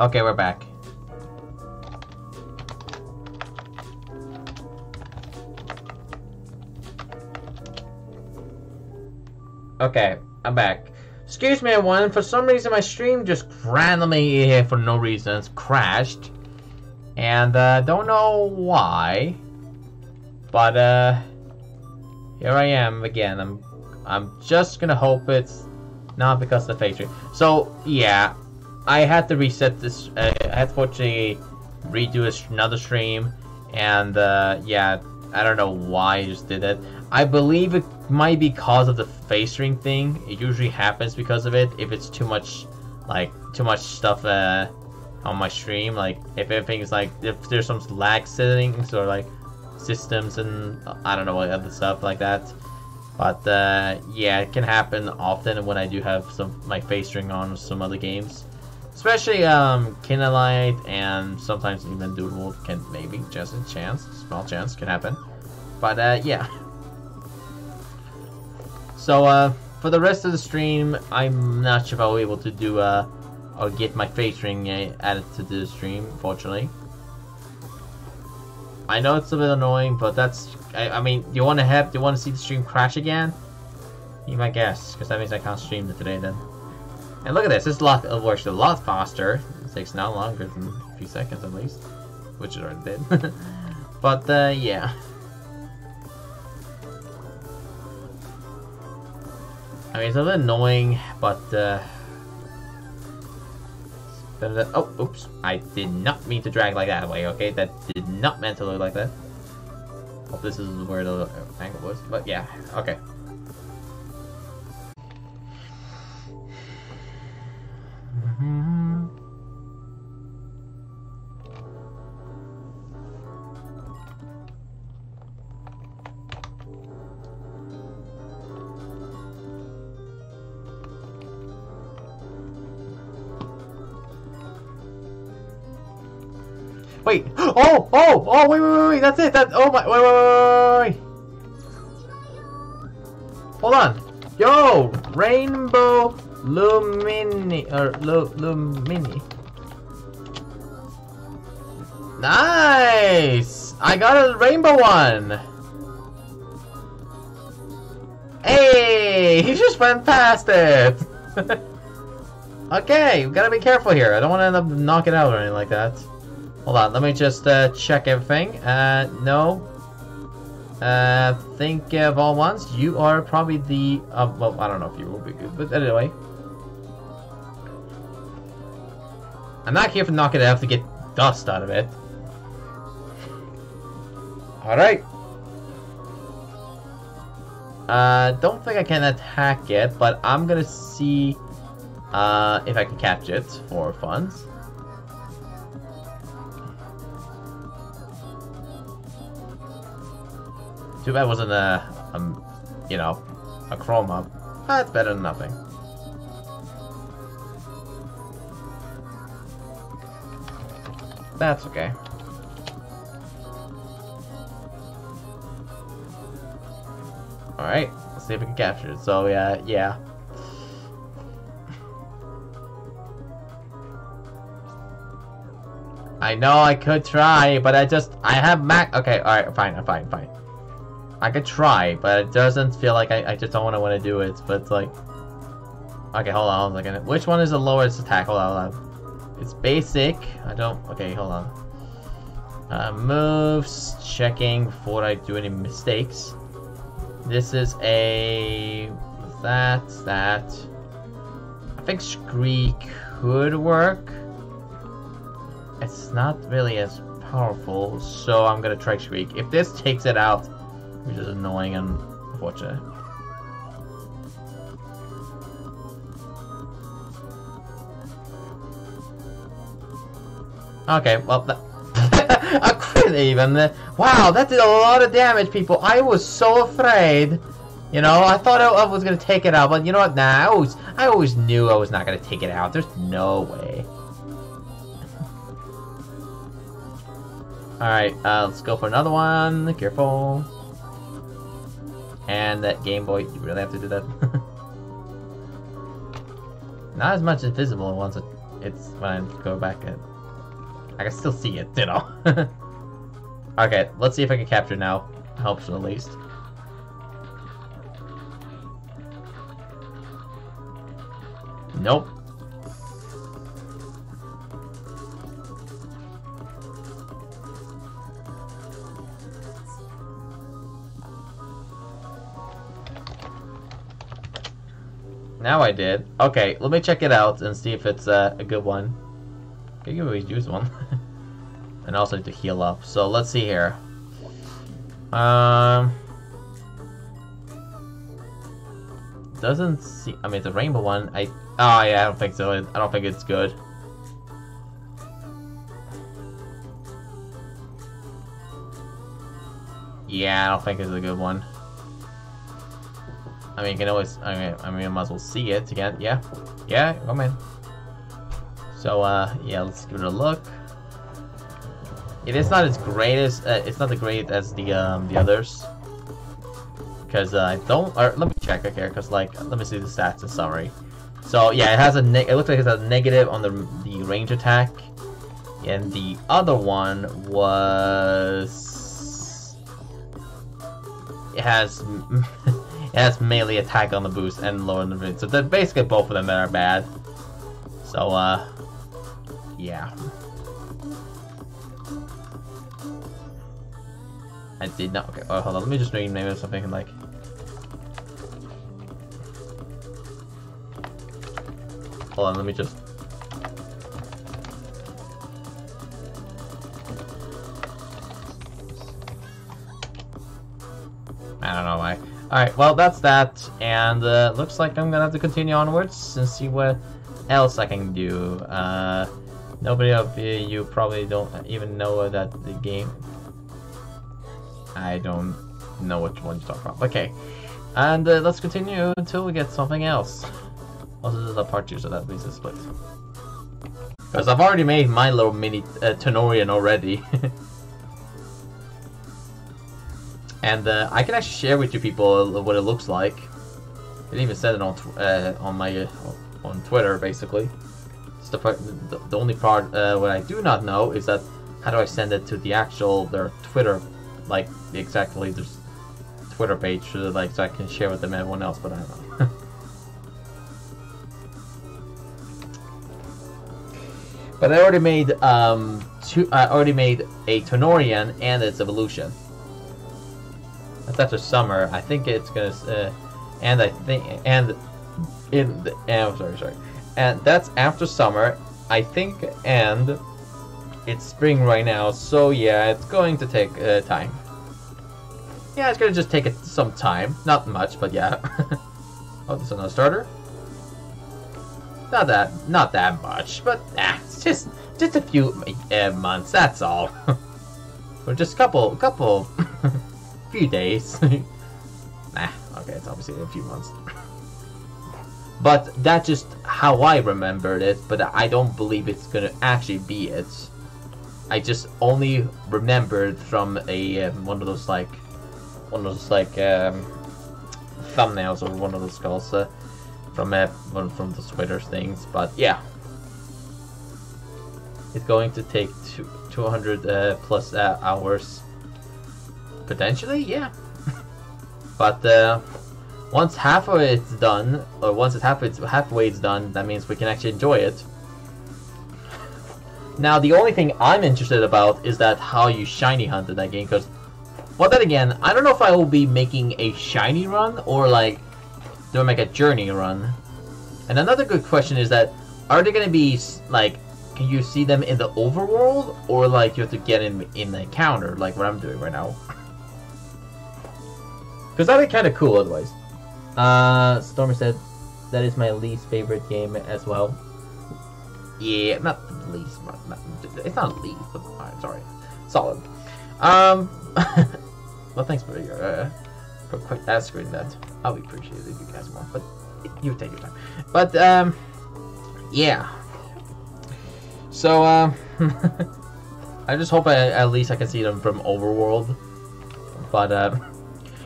Okay, we're back. Okay, I'm back. Excuse me, everyone. For some reason, my stream just randomly here for no reason it's crashed, and don't know why. But here I am again. I'm just gonna hope it's not because of the factory. So yeah, I had to reset this. I had to fortunately redo another stream, and yeah, I don't know why I just did it. I believe it might be because of the factoring thing. It usually happens because of it. If it's too much, like too much stuff on my stream, like if everything's like if there's some lag settings or like systems and I don't know what other stuff like that. But yeah, it can happen often when I do have some my face ring on some other games, especially Kinalite and sometimes even Doodle World can maybe just a chance, small chance can happen. But yeah. So for the rest of the stream, I'm not sure if I'll be able to do or get my face ring added to the stream. Fortunately, I know it's a bit annoying, but that's. I mean, do you want to see the stream crash again? You might guess, because that means I can't stream it today then. And look at this, this lock works a lot faster. It takes not longer than a few seconds at least, which it already did. But yeah. I mean, it's a bit annoying, but oh, oops! I did not mean to drag like that away. Okay, that did not meant to look like that. Hope this is where the angle was, but yeah, okay. Mm-hmm. Wait! Oh! Oh! Oh! Wait! Wait! Wait! Wait! That's it! That! Oh my! Wait! Wait! Wait! Wait! Hold on! Yo! Rainbow Lumini or Lumini. Nice! I got a rainbow one. Hey! He just went past it. Okay, we gotta be careful here. I don't want to end up knocking out or anything like that. Hold on, let me just check everything. No. Think of all ones. You are probably the. Well, I don't know if you will be good, but anyway. I'm not here for knocking it out to get dust out of it. Alright. Don't think I can attack it, but I'm gonna see if I can catch it for fun. Too bad it wasn't you know, a Chroma. That's better than nothing. That's okay. Alright, let's see if we can capture it. So, yeah. I know I could try, but I have Mac. Okay, alright, fine. I could try, but it doesn't feel like I just don't want to do it, but it's like... Okay, hold on a second. Which one is the lowest attack? Hold on. It's basic. Okay, hold on. Moves, checking before I do any mistakes. This is a... That. I think Scree could work. It's not really as powerful, so I'm gonna try Scree. If this takes it out, which is annoying and unfortunate. Okay, well, a crit even. Wow, that did a lot of damage, people. I was so afraid. You know, I thought I was gonna take it out, but you know what? Nah, I always knew I was not gonna take it out. There's no way. All right, let's go for another one. Careful. And that Game Boy, you really have to do that. Not as much as visible ones it's when I go back in. I can still see it, you know. Okay, let's see if I can capture now. Helps at least. Nope. Now I did. Okay, let me check it out and see if it's a good one. I can always use one. And also to heal up. So let's see here. Doesn't see. I mean, the rainbow one. Oh yeah, I don't think so. I don't think it's good. Yeah, I don't think it's a good one. I mean, you can always. I mean, I might as well see it again. Yeah, yeah. Come in. So, yeah, let's give it a look. It is not as great as it's not as great as the others. Because I don't. Or let me check right here. Because let me see the stats and summary. So yeah, it has it looks like it has a negative on the range attack, and the other one was. It has melee attack on the boost and lower on the range. So they're basically both of them that are bad. So yeah. I did not. Okay, oh, hold on. Let me just rename it or something like. Hold on, let me just. I don't know why. Alright, well, that's that. And looks like I'm gonna have to continue onwards and see what else I can do. Nobody of you probably don't even know that the game. I don't know which one you're talking about. Okay. And let's continue until we get something else. Also, this is a part 2, so that means it's split. Because I've already made my little mini Tanorian already. And I can actually share with you people what it looks like. It even said it on Twitter, basically. It's the only part what I do not know is that how do I send it to the actual their Twitter, like exactly this Twitter page, so, like so I can share with them and everyone else, but I don't know. But I already made a Tanorian and its evolution. That's after summer. I think it's gonna and that's after summer, I think, and it's spring right now. So yeah, it's going to take time. Yeah, it's gonna just take it some time. Not much, but yeah. Oh, there's another starter. Not that much, but it's just a few months. That's all. Or just couple, few days. Nah, okay, it's obviously a few months. But that's just how I remembered it. But I don't believe it's gonna actually be it. I just only remembered from a one of those thumbnails or one of those skulls. From the Twitter things, but yeah, it's going to take 200 plus hours potentially, yeah. But once half of it's done, or once it's halfway it's done, that means we can actually enjoy it. Now the only thing I'm interested about is that how you shiny hunt in that game, because well, then again, I don't know if I will be making a shiny run or like. Do I make a journey run? And another good question is that, are they going to be, like, can you see them in the overworld? Or, like, you have to get in the encounter, like what I'm doing right now. Because that'd be kind of cool otherwise. Stormy said, that is my least favorite game as well. Yeah, not the least, it's not least, but alright, sorry. Solid. Well, thanks for your, quick answering that. I'll be appreciated if you guys want, but you take your time. But yeah. So I just hope at least I can see them from overworld. But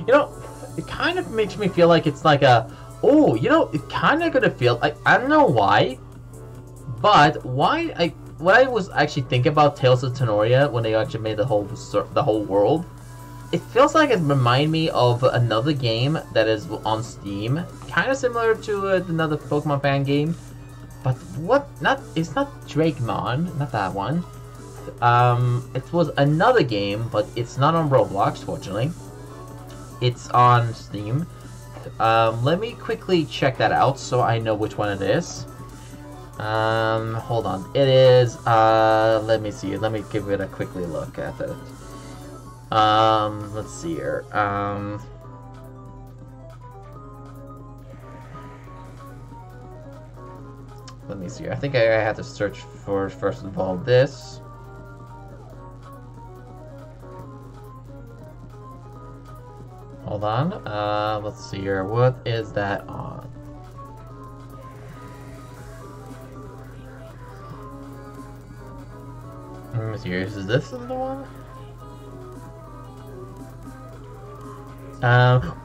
you know, it kind of makes me feel like it's like a, oh, you know, it kind of gonna feel like, I don't know why, But why what I was actually thinking about Tales of Tanorio when they actually made the whole world, it feels like it reminded me of another game that is on Steam, kind of similar to another Pokemon fan game. But it's not Drakemon, not that one. It was another game, but it's not on Roblox, fortunately. It's on Steam. Let me quickly check that out so I know which one it is. Hold on. It is, let me see. Let me give it a quickly look at it. Let's see here. Let me see. I think I have to search for, first of all, this. Hold on. Let's see here. What is that on? Let me see here. Is this the one?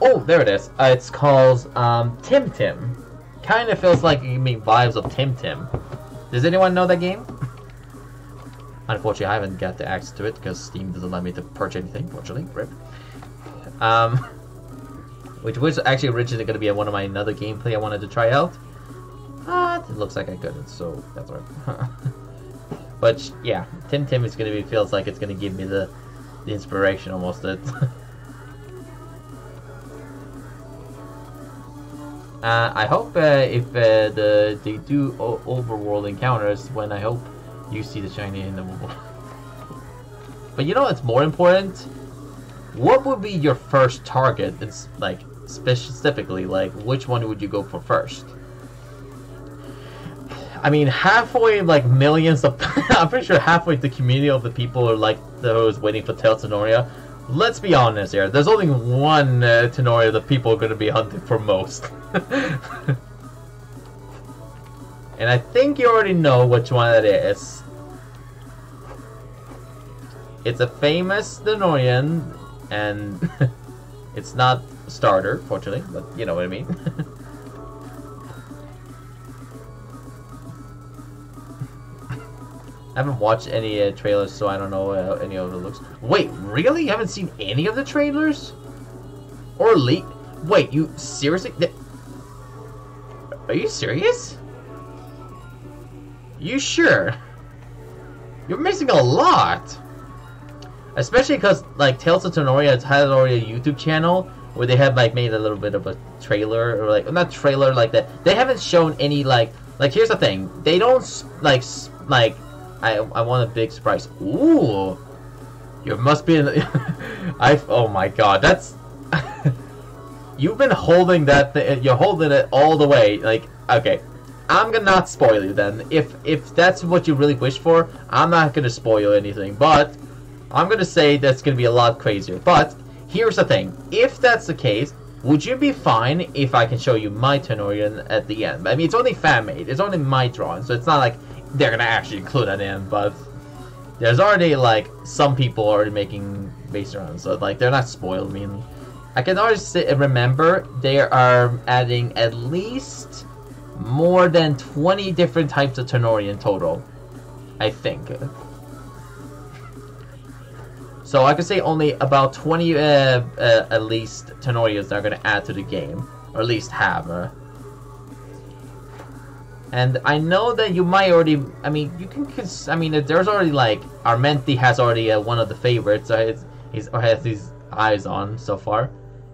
Oh, there it is. It's called Tim Tim. Kind of feels like you mean vibes of Tim Tim. Does anyone know that game? Unfortunately, I haven't got the access to it because Steam doesn't let me to purchase anything. Fortunately, rip. Which was actually originally going to be one of my another gameplay I wanted to try out, but it looks like I couldn't, so that's right. But yeah, Tim Tim is going to be feels like it's going to give me the inspiration almost. That. I hope if they do overworld encounters, when I hope you see the shiny in the world. But you know what's more important? What would be your first target? It's like specifically, like which one would you go for first? I mean, halfway, like millions of. I'm pretty sure halfway the community of the people are like those waiting for Tales of Tanorio. Let's be honest here, there's only one Tanorio that people are going to be hunting for most. And I think you already know which one it is. It's a famous Tanorian, and it's not starter, fortunately, but you know what I mean. I haven't watched any trailers, so I don't know how any of it looks. Wait, really? You haven't seen any of the trailers? Or leak? Wait, you seriously? Are you serious? You sure? You're missing a lot. Especially because, like, Tales of Tanorio has already a YouTube channel where they have, like, made a little bit of a trailer, or, like, not trailer, like, that. They haven't shown any, like, here's the thing. They don't, like, I want a big surprise. Ooh, you must be in the oh my god, that's you've been holding that thing, you're holding it all the way. Like, okay, I'm gonna not spoil you then. If that's what you really wish for, I'm not gonna spoil anything, but I'm gonna say that's gonna be a lot crazier. But here's the thing, if that's the case, would you be fine if I can show you my Tanorian at the end? I mean, it's only fan made, it's only my drawing, so it's not like they're gonna actually include that in, but there's already, like, some people already making base around, so, like, they're not spoiled. I mean, I can always remember they are adding at least more than 20 different types of Tanori in total, I think. So I could say only about 20 at least Tanorias that are gonna add to the game, or at least have. And I know that you might already, I mean, you can, I mean, there's already, like, Armenti has already one of the favorites, he's has his eyes on so far.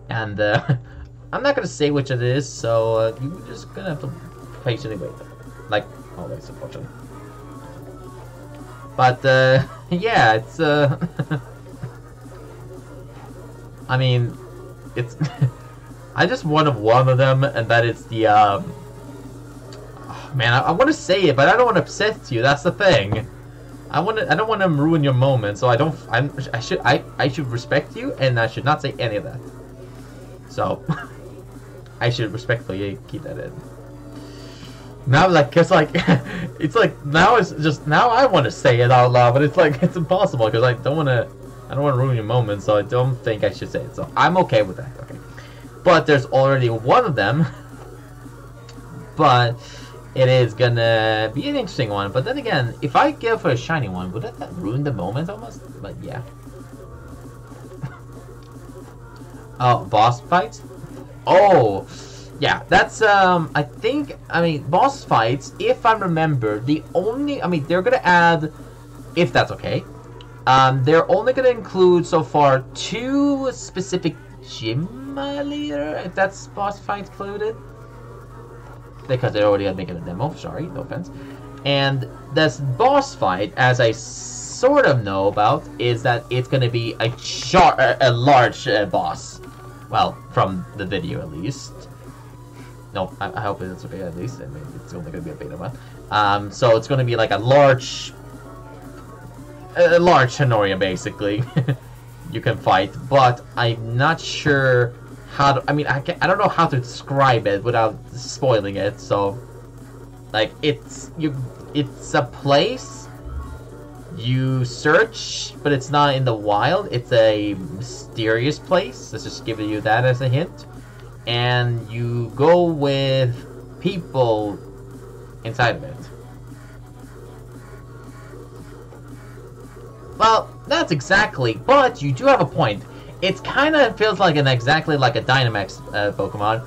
And I'm not going to say which it is, so you're just going to have to patiently wait. Like, always, unfortunately. But, yeah, it's, I mean, it's, I just wanted one of them, and that is the, man, I want to say it, but I don't want to upset you. That's the thing. I don't want to ruin your moment. So I don't. I should respect you, and I should not say any of that. So I should respectfully keep that in. Now, like, cause like, it's like now it's just now I want to say it out loud, but it's like it's impossible because I don't want to. I don't want to ruin your moment, so I don't think I should say it. So I'm okay with that. Okay, but there's already one of them. But It is gonna be an interesting one, but then again, if I go for a shiny one, would that ruin the moment almost? But yeah. Oh, boss fights? Oh! Yeah, that's, I think, I mean, boss fights, if I remember, the only, I mean, they're gonna add, if that's okay, they're only gonna include, so far, 2 specific gym leader, if that's boss fight included. Because they already had making a demo, sorry, no offense. And this boss fight, as I sort of know about, is that it's going to be a large boss. Well, from the video at least. No, I hope it's okay at least. I mean, it's only going to be a beta one. So it's going to be like a large Tanorio, basically. You can fight, but I'm not sure how to, I mean, I don't know how to describe it without spoiling it, so... Like, it's a place you search, but it's not in the wild. It's a mysterious place. Let's just give you that as a hint. And you go with people inside of it. Well, that's exactly, but you do have a point. It kind of feels like exactly like a Dynamax Pokemon,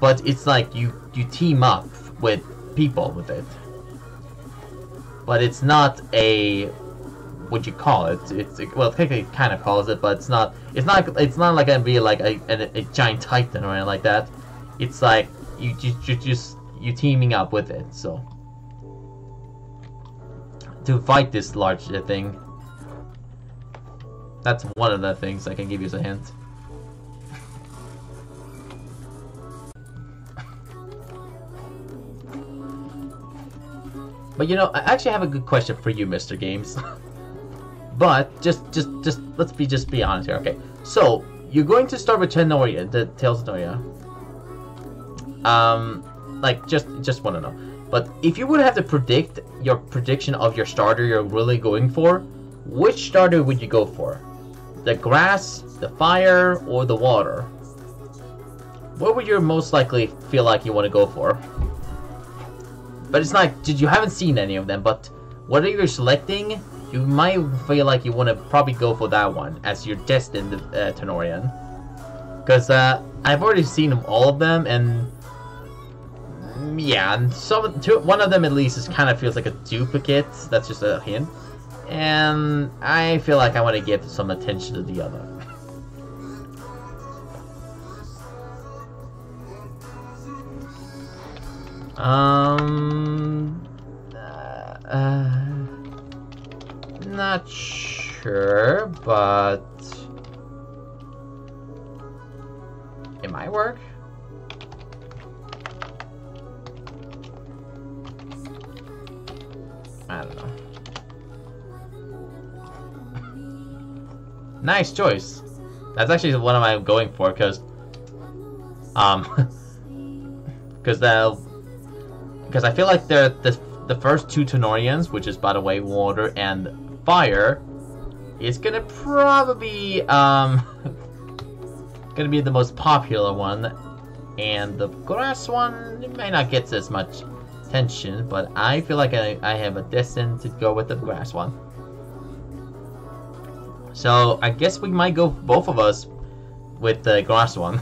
but it's like you team up with people with it. But it's not a, what you call it? It's well, technically it kind of calls it, but it's not like gonna be like a giant Titan or anything like that. It's like you teaming up with it, so to fight this large thing. That's one of the things I can give you as a hint. But you know, I actually have a good question for you, Mr. Games. But just let's be honest here, okay? So you're going to start with Tanorio, the Tales of Tanorio. Like just want to know. But if you would have to predict your prediction of your starter you're really going for, which starter would you go for? The grass, the fire, or the water? What would you most likely feel like you want to go for? But it's not, you haven't seen any of them, but whatever you're selecting, you might feel like you want to probably go for that one, as you're destined Tanorian. Because I've already seen all of them, and yeah, and one of them at least is kind of feels like a duplicate, that's just a hint. And I feel like I want to give some attention to the other. Not sure, but it might work. I don't know. Nice choice. That's actually the one I'm going for, because I feel like they're the first 2 Tanorians, which is by the way water and fire, is gonna probably gonna be the most popular one, and the grass one may not get as much attention, but I feel like I have a destined to go with the grass one. So I guess we might go both of us with the grass one.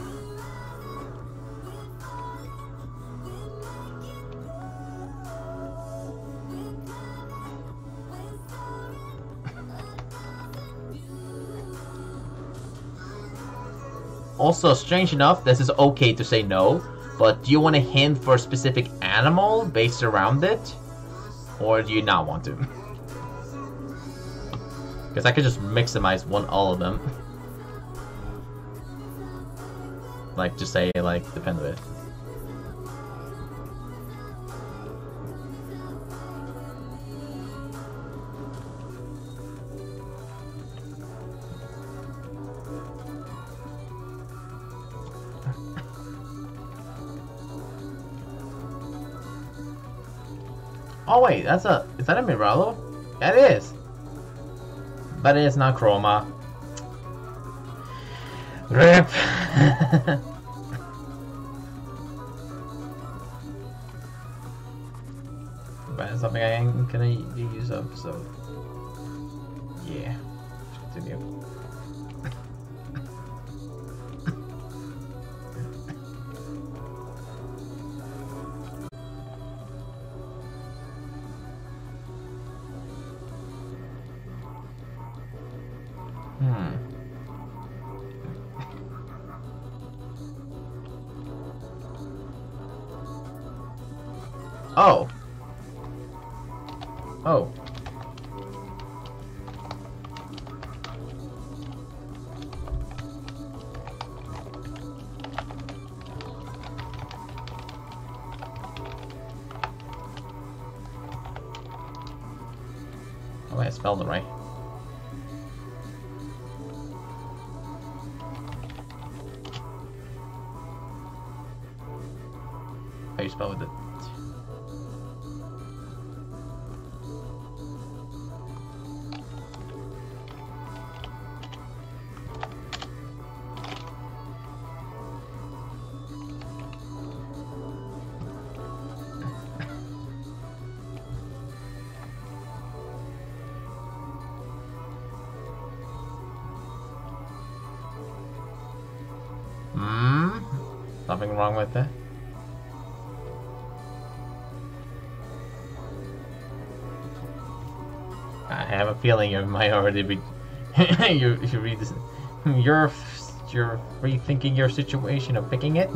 Also, strange enough, this is okay to say no, but do you want to hint for a specific animal based around it? Or do you not want to? Because I could just maximize all of them. Like, just say, like, depend on it. Oh wait, is that a Miralo? That is! But it's not Chroma. RIP! but it's something I ain't gonna use up, so yeah, let's continue. Oh. Oh. Oh, I spelled it right. How you spell it? Nothing wrong with that. I have a feeling you might already be you read this. You're rethinking your situation of picking it.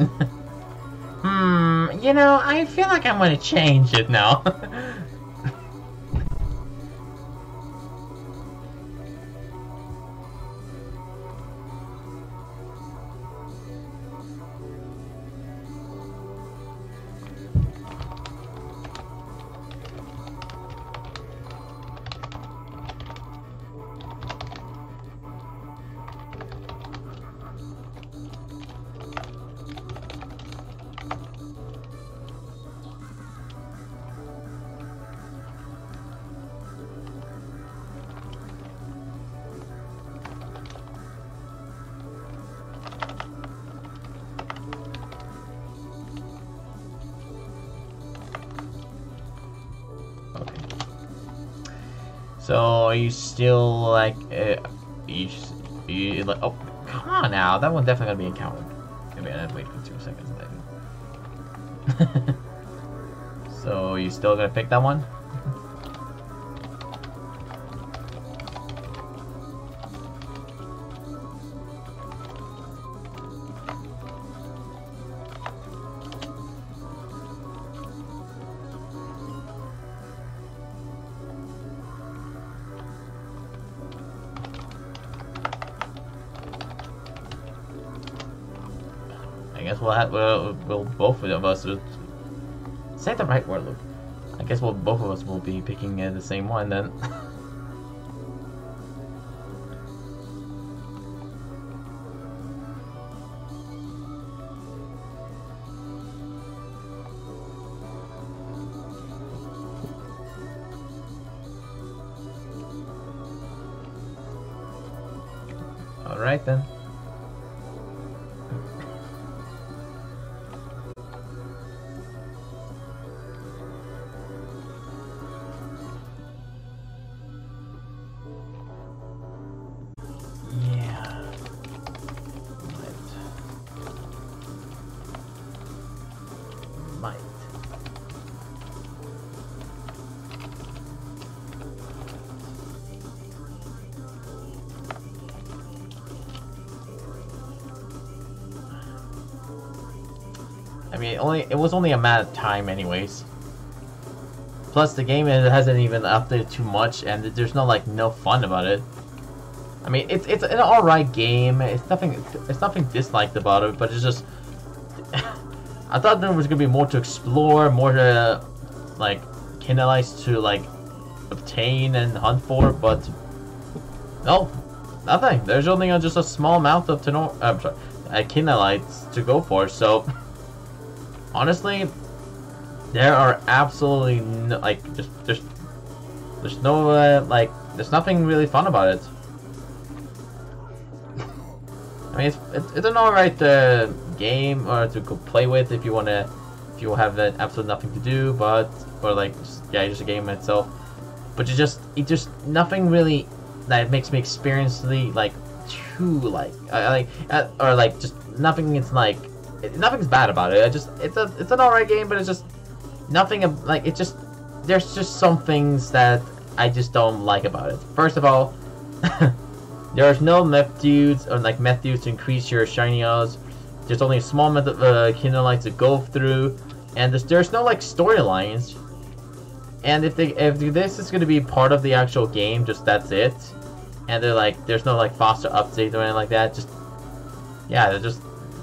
You know, I feel like I'm gonna change it now. So are you still like, you like, oh, come on now, that one's definitely gonna be encountered. Maybe I had to wait for 2 seconds later. So you still gonna pick that one? I guess we'll have, we'll both of us, say the right word, Luke. I guess we'll both of us will be picking the same one then. All right then. I mean, it was only a matter of time anyways. Plus the game hasn't even updated too much and there's no like no fun about it. I mean, it's an alright game. It's nothing disliked about it, but it's just I thought there was going to be more to explore, more to like Kinalite to like obtain and hunt for, but no. Nothing. There's only just a small amount of Kinalites to go for, so honestly, there are absolutely no, like there's no like there's nothing really fun about it. I mean, it's an alright game or to play with if you have absolutely nothing to do, but or like, yeah, just a game in itself. But it just nothing really that makes me experience the like too nothing. It's like nothing's bad about it. It's an alright game, but it's just nothing like it. Just there's just some things that I just don't like about it. First of all, there's no meth dudes or like meth dudes to increase your shiny odds. There's only a small meth of Kinalite to go through, and there's no like storylines. And if this is gonna be part of the actual game, just that's it. And they're like, there's no like faster updates or anything like that. Just yeah, they're just.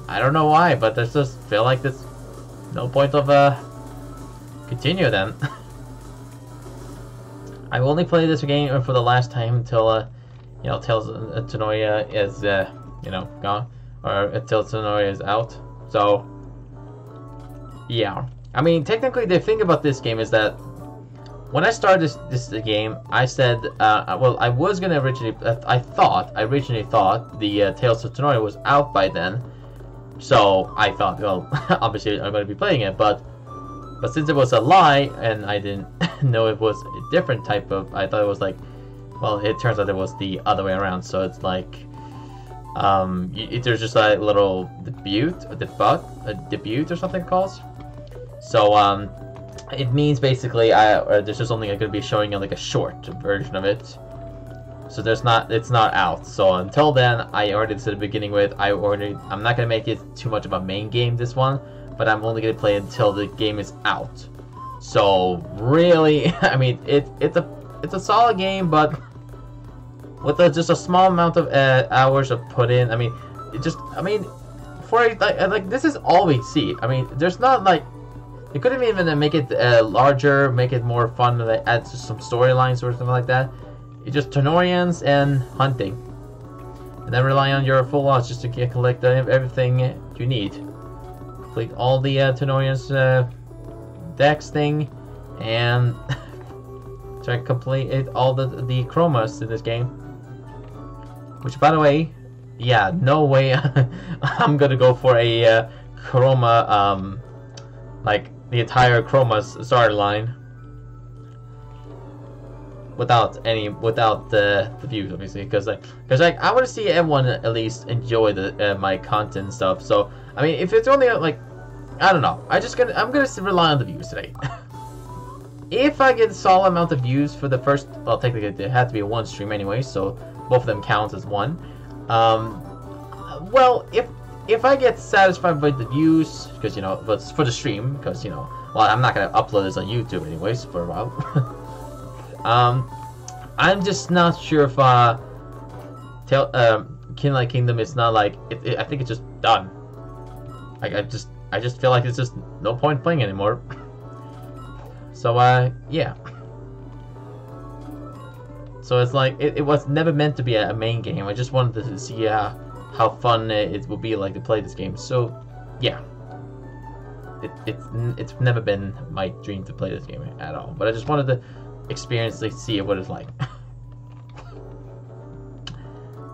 I don't know why, but there's just feel like there's no point of continue then. I've only played this game for the last time until you know, Tales of Tanoria is you know, gone, or until Tanoria is out. So yeah, I mean, technically the thing about this game is that when I started this game, I said, well, I was gonna originally, I originally thought the Tales of Tanoria was out by then. So I thought, well, obviously I'm going to be playing it, but since it was a lie and I didn't know it was a different type of, I thought it was like, well, it turns out it was the other way around. So it's like, there's just a little debut or something called. So it means basically, there's just only going to be showing like a short version of it. So it's not out. So until then, I already said at the beginning with, I'm not gonna make it too much of a main game this one, but I'm only gonna play it until the game is out. So really, I mean, it's a solid game, but with just a small amount of hours of put in, I mean, like this is all we see. I mean, there's not like, they couldn't even make it larger, make it more fun, like add some storylines or something like that. It's just Tanorians and hunting, and then rely on your full odds just to collect everything you need. Complete all the Tanorians dex thing, and try to complete all the Chromas in this game. Which, by the way, yeah, no way I'm gonna go for a Chroma, like the entire Chromas starter line. Without the views, obviously, because I want to see everyone at least enjoy the my content and stuff. So I mean, if it's only like, I don't know, I'm gonna rely on the views today. If I get a solid amount of views for the first, well, technically there had to be one stream anyway, so both of them counts as one. Well, if I get satisfied with the views, because you know, but for the stream, because you know, well, I'm not gonna upload this on YouTube anyways for a while. I'm just not sure if Kinalite Kingdom is not like I think it's just done. Like I just feel like it's just no point playing anymore. So yeah. So it's like it was never meant to be a main game. I just wanted to see how fun it would be like to play this game. So yeah. It's never been my dream to play this game at all. But I just wanted to experience, like, see what it's like.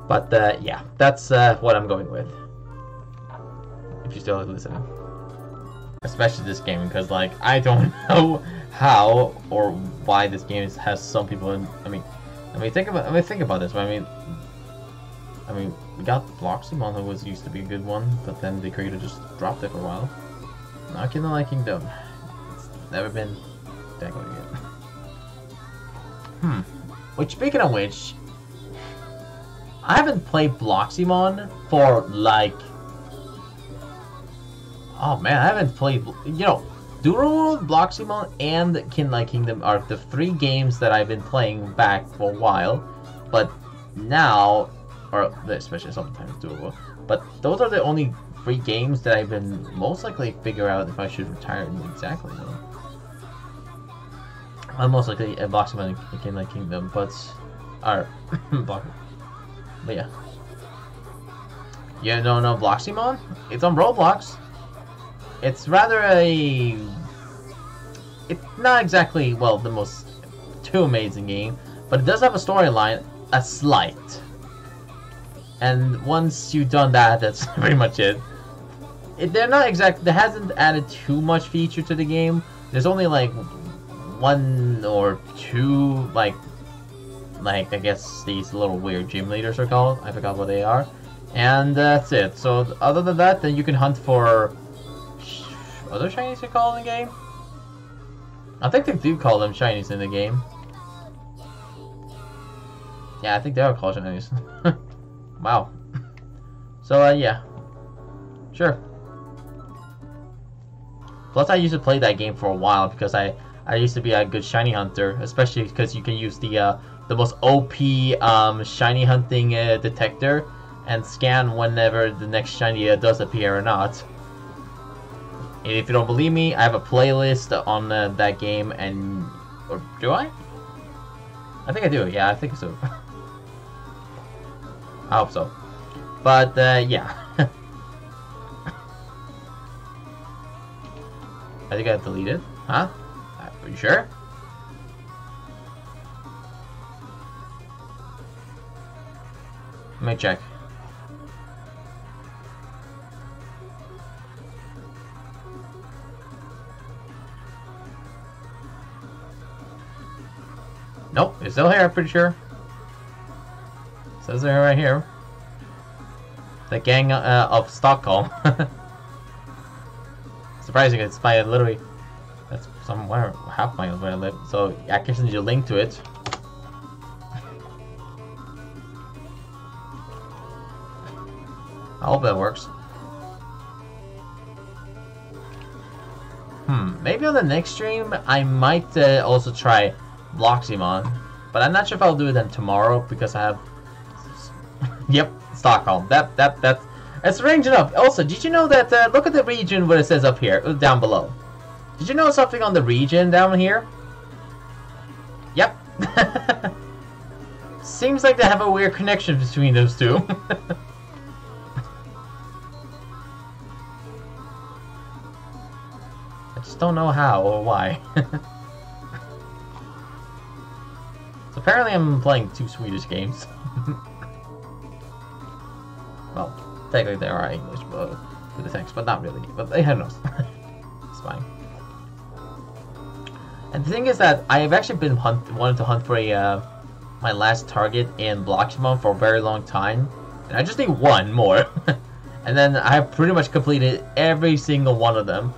But yeah, that's what I'm going with. If you're still listening, especially this game, because like I don't know how or why this game has some people. In, I mean, think about this. I mean, we got Bloxymon, who was used to be a good one, but then the creator just dropped it for a while. Not Kinalite Kingdom. It's never been that good again. Which, speaking of which, I haven't played Bloxymon for like, oh man, I haven't played, you know, Duro World, Bloxymon, and Kinalite Kingdom are the three games that I've been playing back for a while, but now, or especially sometimes Duro World, but those are the only three games that I've been most likely figure out if I should retire exactly. I'm most likely a Bloxymon in Kinalite Kingdom, but our but yeah. You don't know Bloxymon? It's on Roblox. It's rather a, it's not exactly, well, the most too amazing game, but it does have a storyline, a slight. And once you've done that, that's pretty much it. They're not exactly, they hasn't added too much feature to the game. There's only like one or two, like I guess these little weird gym leaders are called. I forgot what they are. And that's it. So other than that, then you can hunt for other shinies you call in the game. I think they do call them shinies in the game. Yeah, I think they are called shinies. Wow. So yeah, sure. Plus, I used to play that game for a while because I used to be a good shiny hunter, especially because you can use the most OP shiny hunting detector and scan whenever the next shiny does appear or not. And if you don't believe me, I have a playlist on that game, and or do I? I think I do. Yeah, I think so. I hope so. But yeah. I think I deleted, huh? Are you sure? Let me check. Nope, it's still here, I'm pretty sure. It says it right here. The Gang of Stockholm. Surprising, it's by literally, that's somewhere half mile where I live, so I can send you a link to it. I hope that works. Maybe on the next stream I might also try Bloxymon, but I'm not sure if I'll do them tomorrow because I have. Yep, Stockholm. It's ranging up. Also, did you know that, look at the region what it says up here, down below. Did you know something on the region down here? Yep. Seems like they have a weird connection between those two. I just don't know how or why. So apparently I'm playing two Swedish games. Well. Technically they are English, but with the text, but not really. But they have no. It's fine. And the thing is that I have actually been wanted to hunt for a my last target in Bloxymon for a very long time, and I just need one more, and then I have pretty much completed every single one of them.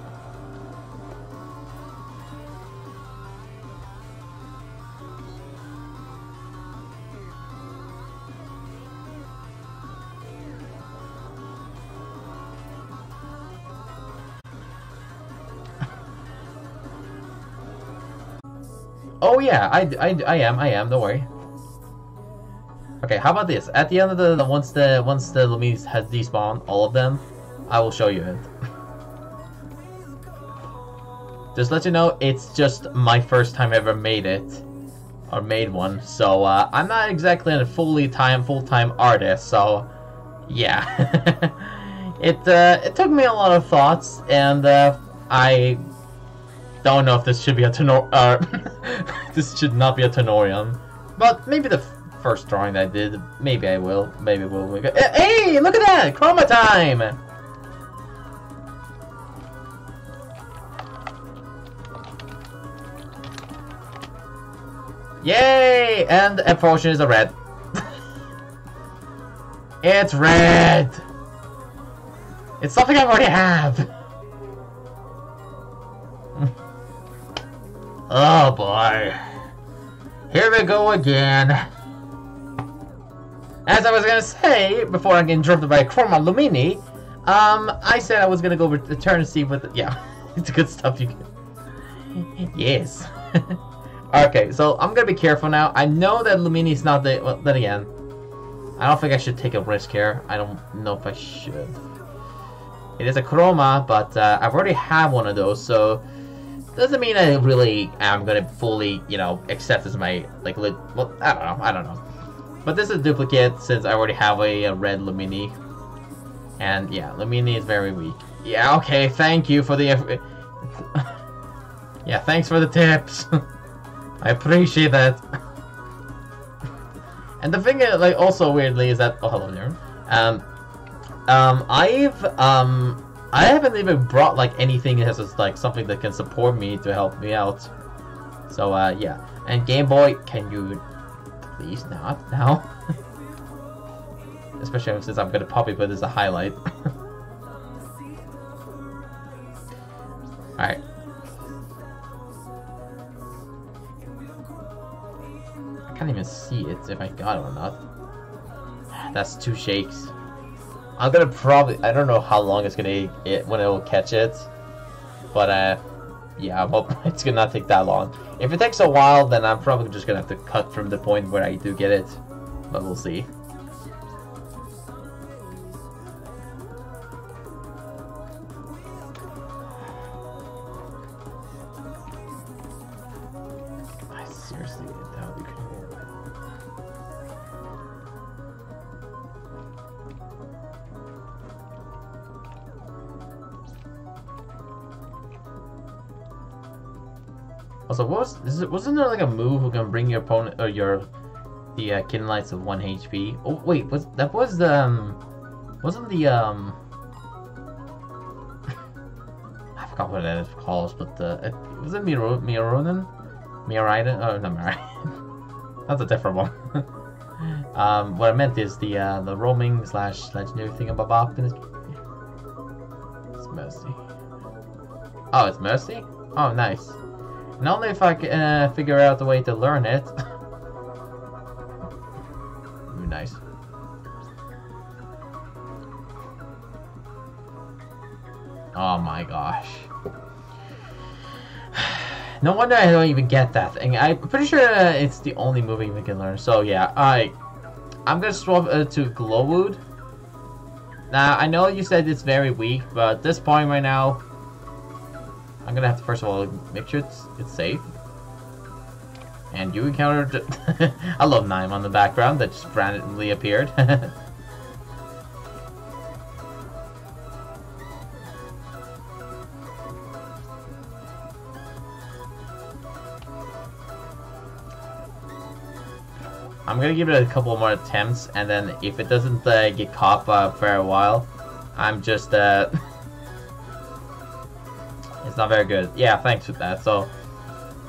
Oh yeah, I am, don't worry. Okay, how about this? At the end of the once the Lumini has despawned all of them, I will show you it. Just let you know, it's just my first time ever made it. Or made one, so I'm not exactly a full-time artist, so yeah. It took me a lot of thoughts, and I don't know if this should be a this should not be a Tanorium, but maybe the first drawing that I did, maybe I will, maybe we'll. Hey, look at that! Chroma time! Yay! And unfortunately, it's a red. It's red! It's something I already have! Oh boy. Here we go again. As I was gonna say, before I get interrupted by a Chroma Lumini, I said I was gonna go over to turn and see what the, yeah, it's good stuff you get. Yes. Okay, so I'm gonna be careful now. I know that Lumini is not the, well, then again, I don't think I should take a risk here. I don't know if I should. It is a Chroma, but I've already had one of those, so doesn't mean I really am gonna fully, you know, accept as my, like, well, I don't know. But this is a duplicate since I already have a red Lumini. And yeah, Lumini is very weak. Yeah, okay, thank you for the... yeah, thanks for the tips. I appreciate that. And the thing, like, also weirdly is that... Oh, hello there. I haven't even brought, like, anything that has, like, something that can support me to help me out. So yeah, and Game Boy, can you please not now? Especially since I'm gonna probably put this as a highlight. Alright. I can't even see it if I got it or not. That's two shakes. I'm gonna probably, I don't know how long it's gonna it when it will catch it, but yeah, I'm hoping it's gonna not take that long. If it takes a while, then I'm probably just gonna have to cut from the point where I do get it, but we'll see. Also, what was, wasn't there like a move who can bring your opponent or your Kinalites of 1 HP? Oh wait, was that was the wasn't the I forgot what that is called, but the was it Miraidan? Oh, not Miraidan. That's a different one. What I meant is the roaming slash legendary thing about Bop in this game. It's Mercy. Oh, it's Mercy. Oh, nice. And only if I can figure out the way to learn it. Ooh, nice. Oh my gosh. No wonder I don't even get that thing. I'm pretty sure it's the only move you can learn. So yeah, I'm gonna swap to Glowood. Now I know you said it's very weak, but at this point right now, I'm gonna have to first of all make sure it's safe. And you encountered. I love Naim on the background that just randomly appeared. I'm gonna give it a couple more attempts, and then if it doesn't get caught for a while, I'm just It's not very good. Yeah, thanks for that. So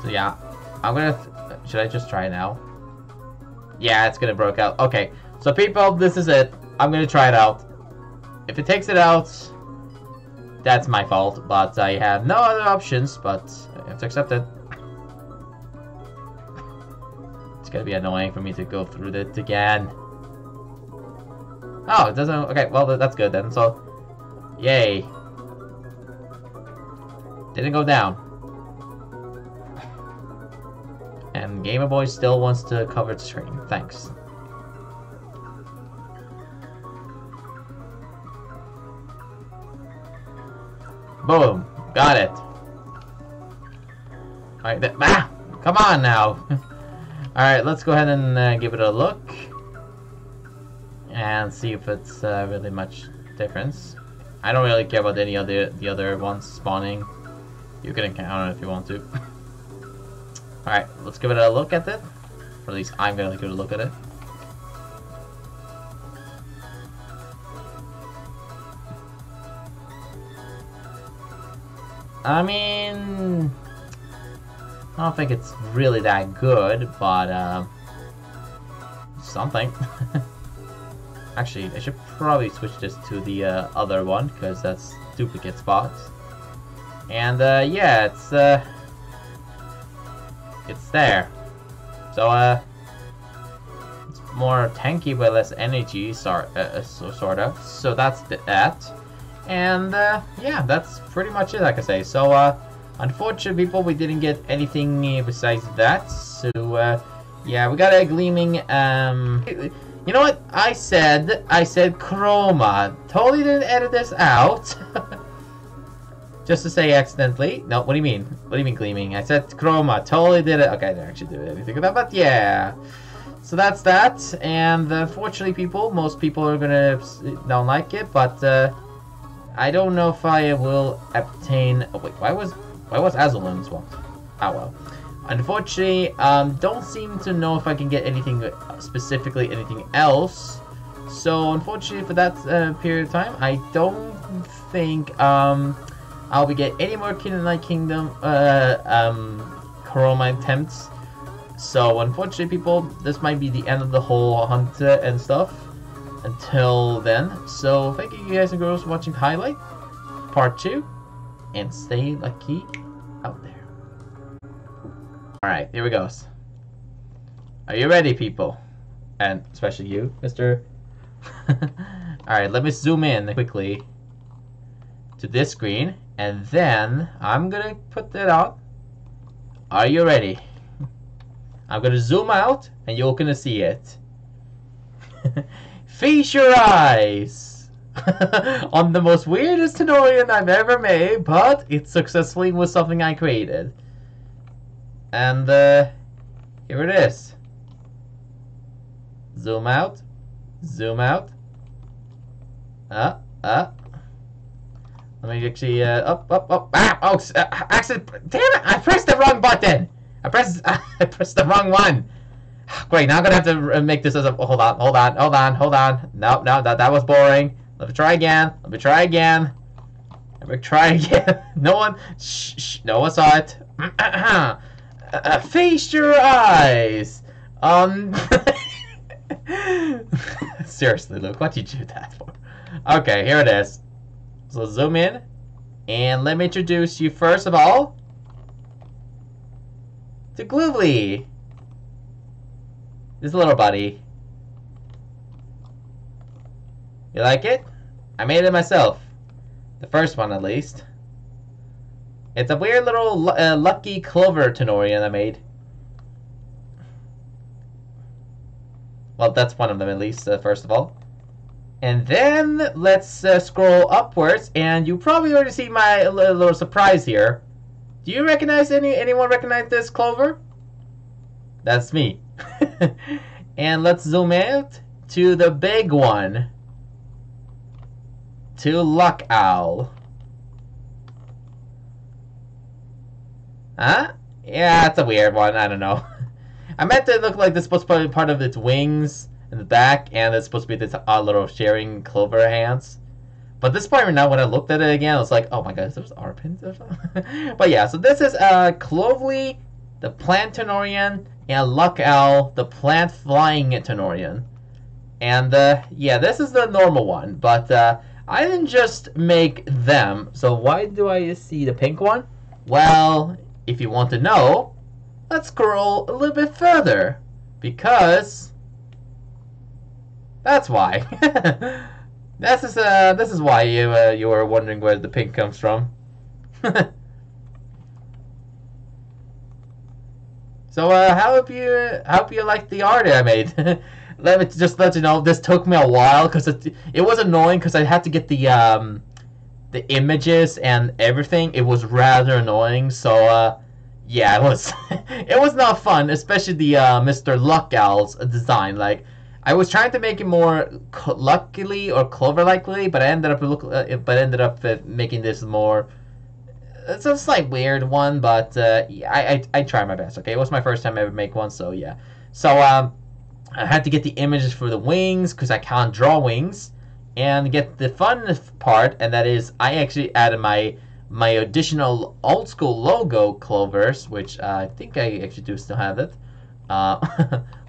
yeah, I'm gonna. Should I just try now? Yeah, it's gonna break out. Okay, so people, this is it. I'm gonna try it out. If it takes it out, that's my fault. But I have no other options. But I have to accept it. It's gonna be annoying for me to go through it again. Oh, it doesn't. Okay, well that's good then. So, yay. Didn't go down. And Game Boy still wants to cover its screen. Thanks. Boom. Got it. Alright, ah! Come on now! Alright, let's go ahead and give it a look. And see if it's really much difference. I don't really care about any other other ones spawning. You can encounter it if you want to. Alright, let's give it a look at it. Or at least I'm gonna give it a look at it. I mean, I don't think it's really that good, but something. Actually, I should probably switch this to the other one, because that's duplicate spots. And yeah, it's there. So it's more tanky but less energy, sort of. So that's that. And yeah, that's pretty much it, like I say. So unfortunately, people, we didn't get anything besides that. So yeah, we got a gleaming. You know what I said? I said Chroma. Totally didn't edit this out. Just to say accidentally. No, what do you mean? What do you mean gleaming? I said Chroma. Totally did it. Okay, I didn't actually do anything with that, but yeah. So that's that. And unfortunately, people, most people are gonna don't like it, but I don't know if I will obtain. Oh wait, why was Azulun swapped? Ah well. Unfortunately, don't seem to know if I can get anything specifically anything else. So unfortunately, for that period of time, I don't think I'll be getting any more Kinalite Kingdom Chroma attempts. So unfortunately people, this might be the end of the whole hunt and stuff until then. So thank you guys and girls for watching Highlight Part 2, and stay lucky out there. Alright, here we go. Are you ready, people? And especially you, Mr. Alright, let me zoom in quickly to this screen, and then I'm gonna put that out. Are you ready? I'm gonna zoom out, and you're gonna see it. Feast your eyes on the most weirdest Tanorian I've ever made, but it successfully was something I created. And here it is. Zoom out, zoom out. Let me actually up. Ah, oh, accident! Damn it! I pressed the wrong button. I pressed the wrong one. Great. Now I'm gonna have to make this as a. Hold on. No. That was boring. Let me try again. No one. Shh. No one saw it. Feast your eyes. Seriously, Luke, what did you do that for? Okay, here it is. So zoom in, and let me introduce you first of all to Gloobly. This little buddy. You like it? I made it myself. The first one, at least. It's a weird little lucky clover Tanorian I made. Well, that's one of them, at least, first of all. And then, let's scroll upwards, and you probably already see my little surprise here. Do you recognize anyone recognize this clover? That's me. And let's zoom out to the big one. To Luckowl. Huh? Yeah, that's a weird one, I don't know. I meant to look like this was probably part of its wings in the back, and it's supposed to be this odd little sharing clover hands. But this part right now, when I looked at it again, I was like, oh my god, is those arpins or something? But yeah, so this is Clovely, the plant Tanorian, and Luckowl, the plant flying Tanorian. And yeah, this is the normal one, but I didn't just make them. So why do I see the pink one? Well, if you want to know, let's scroll a little bit further, because that's why. This is why you were wondering where the pink comes from. So how hope you like the art I made. Let me just let you know, this took me a while because it was annoying because I had to get the images and everything. It was rather annoying, so yeah, it was not fun, especially the Mr. Luckowl design. Like, I was trying to make it more luckily or clover-likely, but I ended up making this more. It's a slight weird one, but yeah, I tried my best. Okay, it was my first time I ever make one, so yeah. So I had to get the images for the wings because I can't draw wings, and get the fun part, and that is I actually added my additional old school logo clovers, which I think I actually do still have it.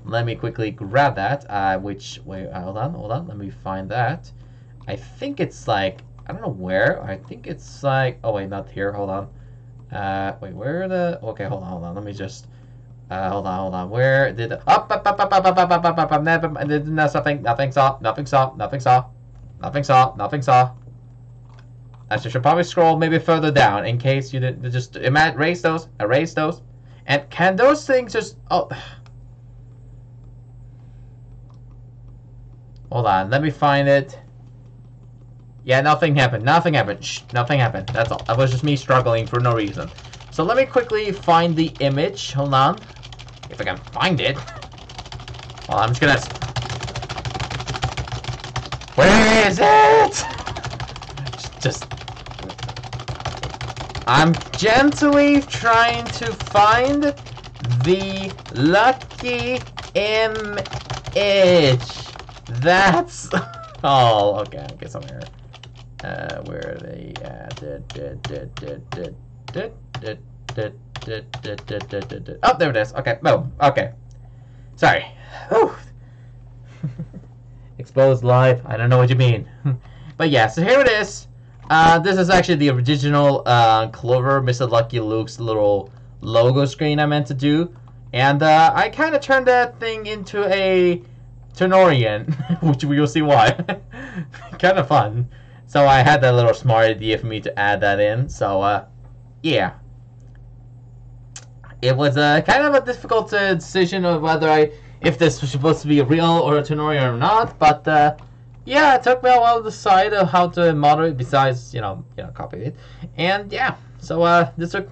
Let me quickly grab that. Hold on. Let me find that. I think it's like, I don't know where. I think it's like, oh wait, not here. Hold on. Okay, hold on. Let me just. Hold on. Where did up? Nothing saw. I should probably scroll maybe further down in case you didn't. Just erase those. And can those things just? Oh, hold on. Let me find it. Yeah, nothing happened. Shh, nothing happened. That's all. That was just me struggling for no reason. So let me quickly find the image. Hold on, if I can find it. Well, I'm just gonna. Where is it? Just. I'm gently trying to find the lucky image. That's all. Oh, okay, I guess I'm here. Where are they? Oh, there it is. Okay, boom. Okay. Sorry. Exposed live. I don't know what you mean. But yeah, so here it is. This is actually the original Clover, Mr. Lucky Luke's little logo screen I meant to do. And I kind of turned that thing into a Tanorian, which we will see why. Kind of fun. So I had that little smart idea for me to add that in. So yeah. It was kind of a difficult decision of whether if this was supposed to be a real or a Tanorio or not, but yeah, it took me a while to decide of how to model it besides, you know, copy it. And yeah, so this took a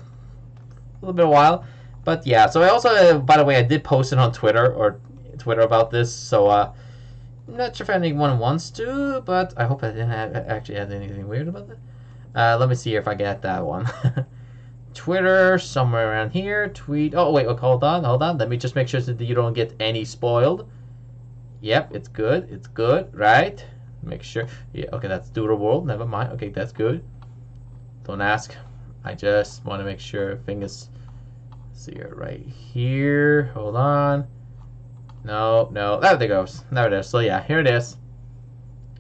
little bit of a while, but yeah, so I also, by the way, I did post it on Twitter about this, so I'm not sure if anyone wants to, but I hope I didn't actually add anything weird about that. Let me see if I get that one. Twitter, somewhere around here, tweet, oh wait, hold on, let me just make sure that you don't get any spoiled. Yep, it's good, right? Make sure, yeah, okay, that's Doodle World, never mind, okay, that's good. Don't ask, I just want to make sure fingers, see it right here, hold on. No, there it goes, there it is, so yeah, here it is.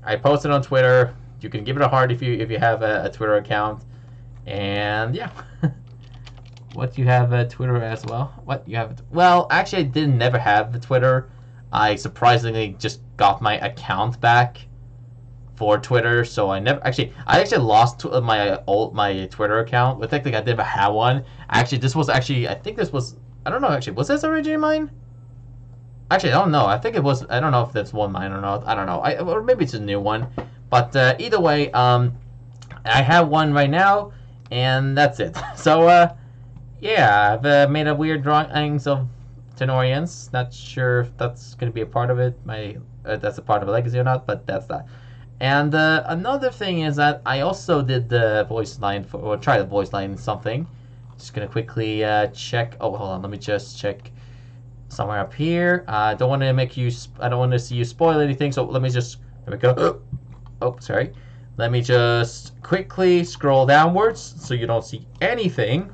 I posted on Twitter, you can give it a heart if you have a Twitter account, and yeah. What, you have a Twitter as well? What, you have? Well, actually, I didn't never have a Twitter. I surprisingly just got my account back for Twitter, so I never actually. I actually lost my Twitter account. Well, technically, I never had one. Actually, this was actually. I think this was. I don't know. Actually, was this originally mine? Actually, I don't know. I think it was. I don't know if that's one mine or not. I don't know. Or maybe it's a new one. But either way, I have one right now, and that's it. So yeah, I've made a weird drawings of Tenorians. Not sure if that's going to be a part of it. That's a part of a legacy or not, but that's that. And another thing is that I also did the voice line for, or try the voice line something. Just going to quickly check. Oh, hold on. Let me just check somewhere up here. I don't want to make you. I don't want to see you spoil anything. So let me just. There we go. Oh, sorry. Let me just quickly scroll downwards so you don't see anything.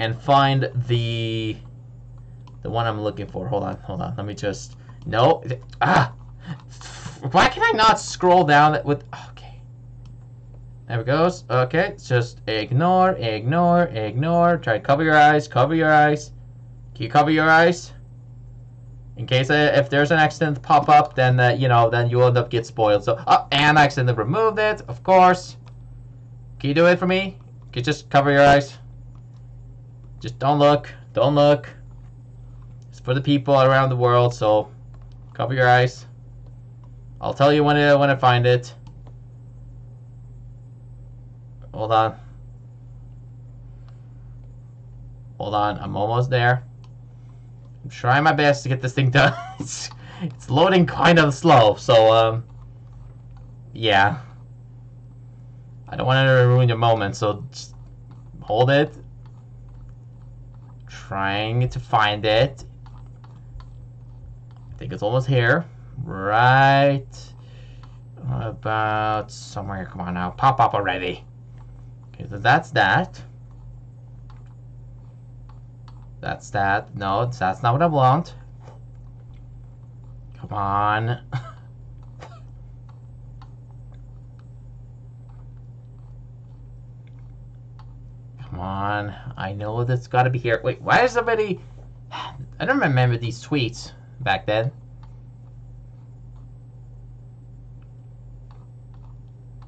And find the one I'm looking for. Hold on. Let me just why can I not scroll down with okay. There it goes. Okay, just ignore. Try to cover your eyes. Can you cover your eyes? In case if there's an accident pop up, then then you'll end up get spoiled. So and I accidentally removed it, of course. Can you do it for me? Can you just cover your eyes? Just don't look. It's for the people around the world, so cover your eyes. I'll tell you when I find it. Hold on, I'm almost there. I'm trying my best to get this thing done. It's loading kind of slow, so yeah. I don't want to ruin your moment, so just hold it. Trying to find it. I think it's almost here. Right about somewhere. Come on now. Pop up already. Okay, so that's that. That's that. No, that's not what I want. Come on. Come on, I know that's gotta be here. Wait, why is somebody... I don't remember these tweets back then.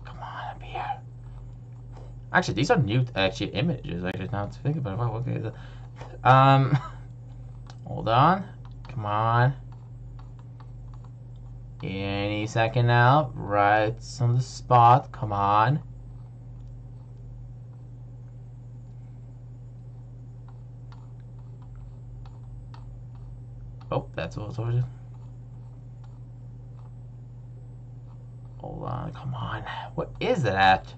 Come on, up here. Actually, these are new images. Actually, now to think about it. Okay. Hold on. Come on. Any second now. Right on the spot. Come on. Oh, that's what I was ordered. Hold on, come on. What is it at?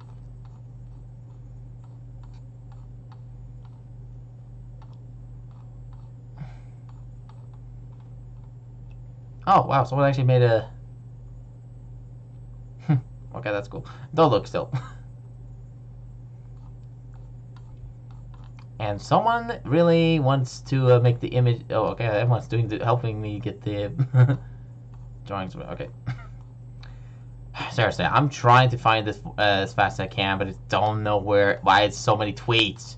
Oh, wow, someone actually made a... Okay, that's cool. Don't look still. And someone really wants to make the image. Oh, okay. Everyone's doing helping me get the drawings. Okay. Seriously, I'm trying to find this as fast as I can, but I don't know where. Why it's so many tweets?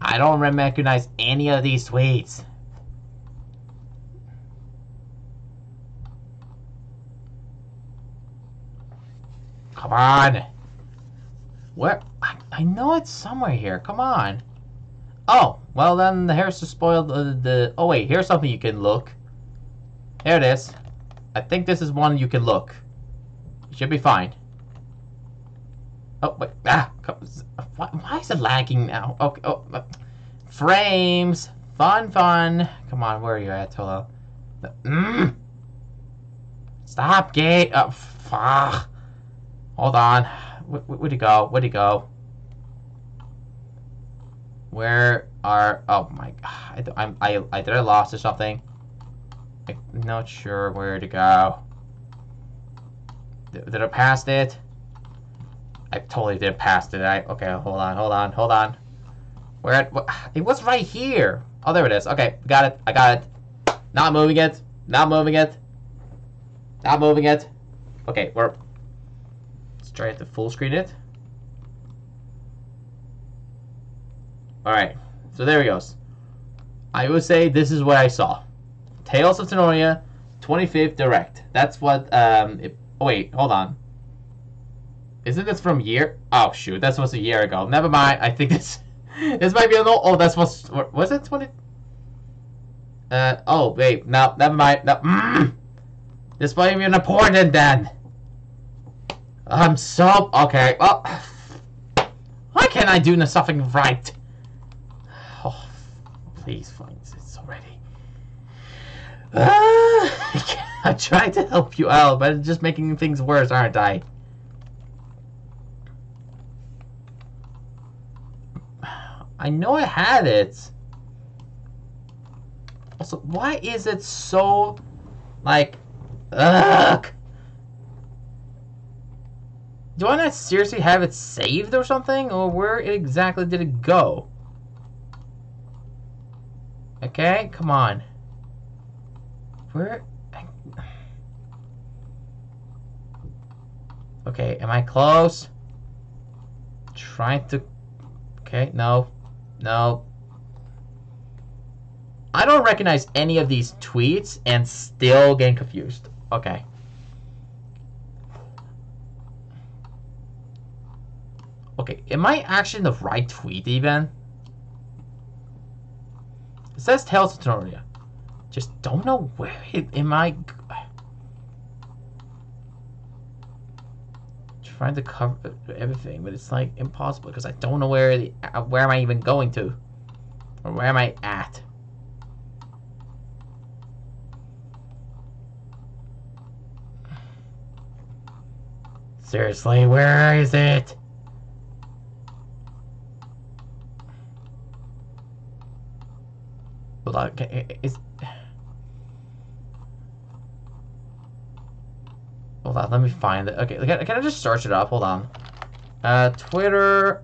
I don't recognize any of these tweets. Come on. Where? I know it's somewhere here. Come on. Oh, well then here's the spoiled oh wait, here's something you can look. Here it is. I think this is one you can look. It should be fine. Oh wait, why is it lagging now? Okay, oh, frames, fun. Come on, where are you at, Tolo? Stop, gate. Oh, fuck. Hold on. Where'd he go? Where'd he go? Where are... Oh my god. I either lost or something. I'm not sure where to go. Did I pass it? I totally did pass it. Okay, hold on. Where... It was right here. Oh, there it is. Okay, got it. I got it. Not moving it. Okay, we're... Try to full screen it. Alright, so there he goes. I would say this is what I saw. Tales of Tanorio, 25th Direct. That's what, oh wait, hold on. Isn't this from year? Oh shoot, that was a year ago. Never mind, I think this might be an old, oh, that's what's, was it 20? Oh wait, no, never mind, no. This might be an important then. I'm so... Okay, well... Why can't I do something right? Oh, please find this already. I tried to help you out, but it's just making things worse, aren't I? I know I had it. Also, why is it so... Like... Ugh! Do I not seriously have it saved or something? Or where exactly did it go? Okay, come on. Where? Okay, am I close? Trying to... Okay, no. No. I don't recognize any of these tweets and still getting confused. Okay. Okay, am I actually in the right tweet even? It says Tales of Tanorio. Just don't know where it am I trying to cover everything, but it's like impossible because I don't know where am I even going to? Or where am I at? Seriously, where is it? Hold on, let me find it. Okay, can I just search it up? Hold on. Twitter,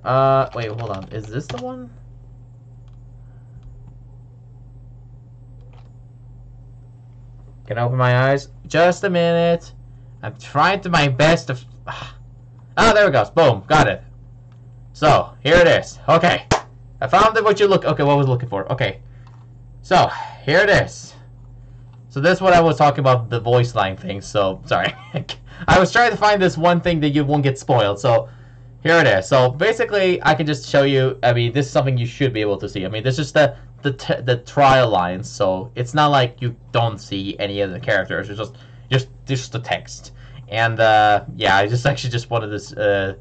wait, hold on. Is this the one? Can I open my eyes? Just a minute. I'm trying to my best to... Ah, there it goes. Boom, got it. So, here it is. Okay. I found it okay, what was I looking for? Okay. So, here it is. So this is what I was talking about, the voice line thing, so, sorry. I was trying to find this one thing that you won't get spoiled, so, here it is. So, basically, I can just show you, I mean, this is something you should be able to see. I mean, this is the trial lines, so it's not like you don't see any of the characters, it's just the text. And, yeah, I just actually just wanted to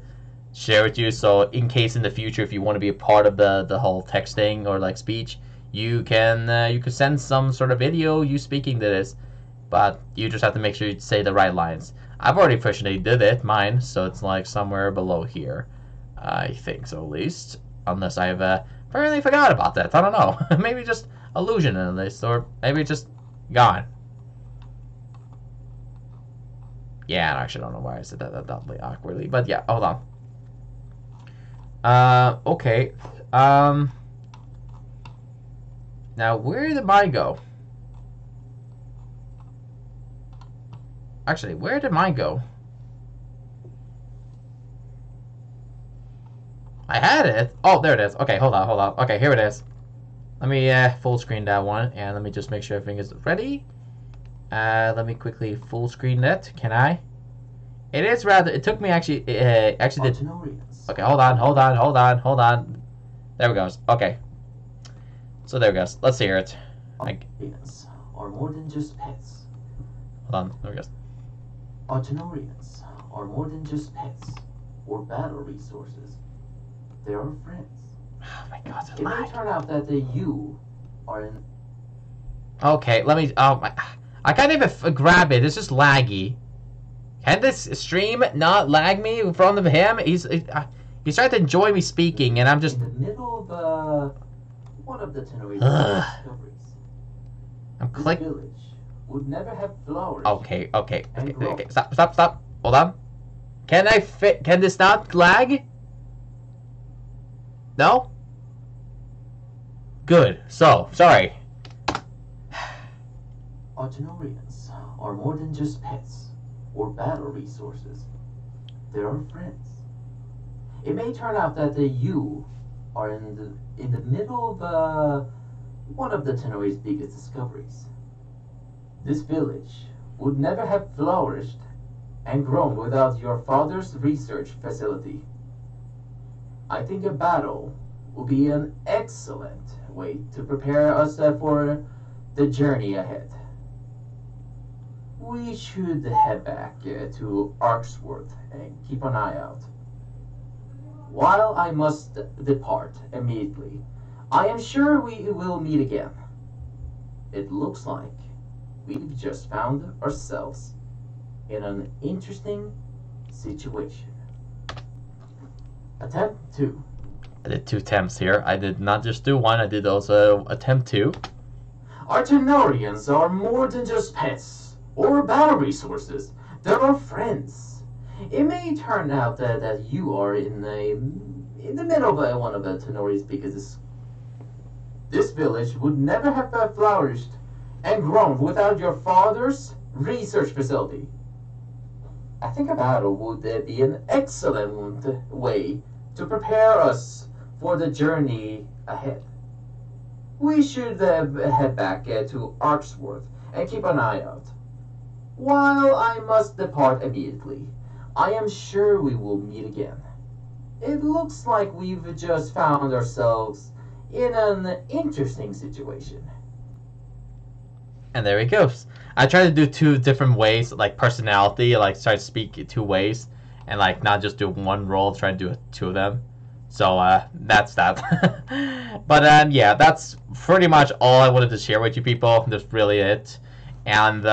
share with you, so in case in the future, if you want to be a part of the whole texting or, like, speech, you can send some sort of video you speaking to this, but you just have to make sure you say the right lines. I've already personally did it, mine, so it's like somewhere below here. I think so, at least. Unless I've apparently forgot about that. I don't know. Maybe just illusion in this, or maybe just gone. Yeah, I actually don't know why I said that awkwardly, but yeah, hold on. Okay. Now, where did mine go? Actually, where did mine go? I had it. Oh, there it is. Okay, hold on, hold on. Okay, here it is. Let me full screen that one, and let me just make sure everything is ready. Let me quickly full screen that. Can I? It is rather. It took me actually. Actually did. Okay, hold on, hold on, hold on, hold on. There we go. Okay. So there we go. Let's hear it. Artenorians are more than just pets. Hold on. There we go. Artenorians are more than just pets or battle resources. They are friends. Oh my God! It may turn out that you are in. Okay, let me. Oh my! I can't even grab it. It's just laggy. Can this stream not lag me in front of him? He's trying to enjoy me speaking, and I'm just in the middle of one of the Tanorio discoveries. I'm clicking. This village would never have flowers. Okay, okay, okay, okay. Stop! Stop! Stop! Hold on. Can I fit? Can this not lag? No? Good. So, sorry. Artenorians are more than just pets or battle resources. They are friends. It may turn out that you are in the middle of one of the Tenorio's biggest discoveries. This village would never have flourished and grown without your father's research facility. I think a battle will be an excellent way to prepare us for the journey ahead. We should head back to Arksworth and keep an eye out. While I must depart immediately, I am sure we will meet again. It looks like we've just found ourselves in an interesting situation. Attempt 2. I did 2 attempts here. I did not just do one, I did also attempt 2. Artenorians are more than just pets or battle resources. They're our friends. It may turn out that you are in the middle of one of the Tenori's biggest. This village would never have flourished and grown without your father's research facility. I think a battle would be an excellent way to prepare us for the journey ahead. We should head back to Arksworth and keep an eye out. While I must depart immediately, I am sure we will meet again. It looks like we've just found ourselves in an interesting situation. And there he goes. I tried to do 2 different ways, like personality, like try to speak 2 ways, and like not just do one role, try to do 2 of them. So that's that. But yeah, that's pretty much all I wanted to share with you people. That's really it. And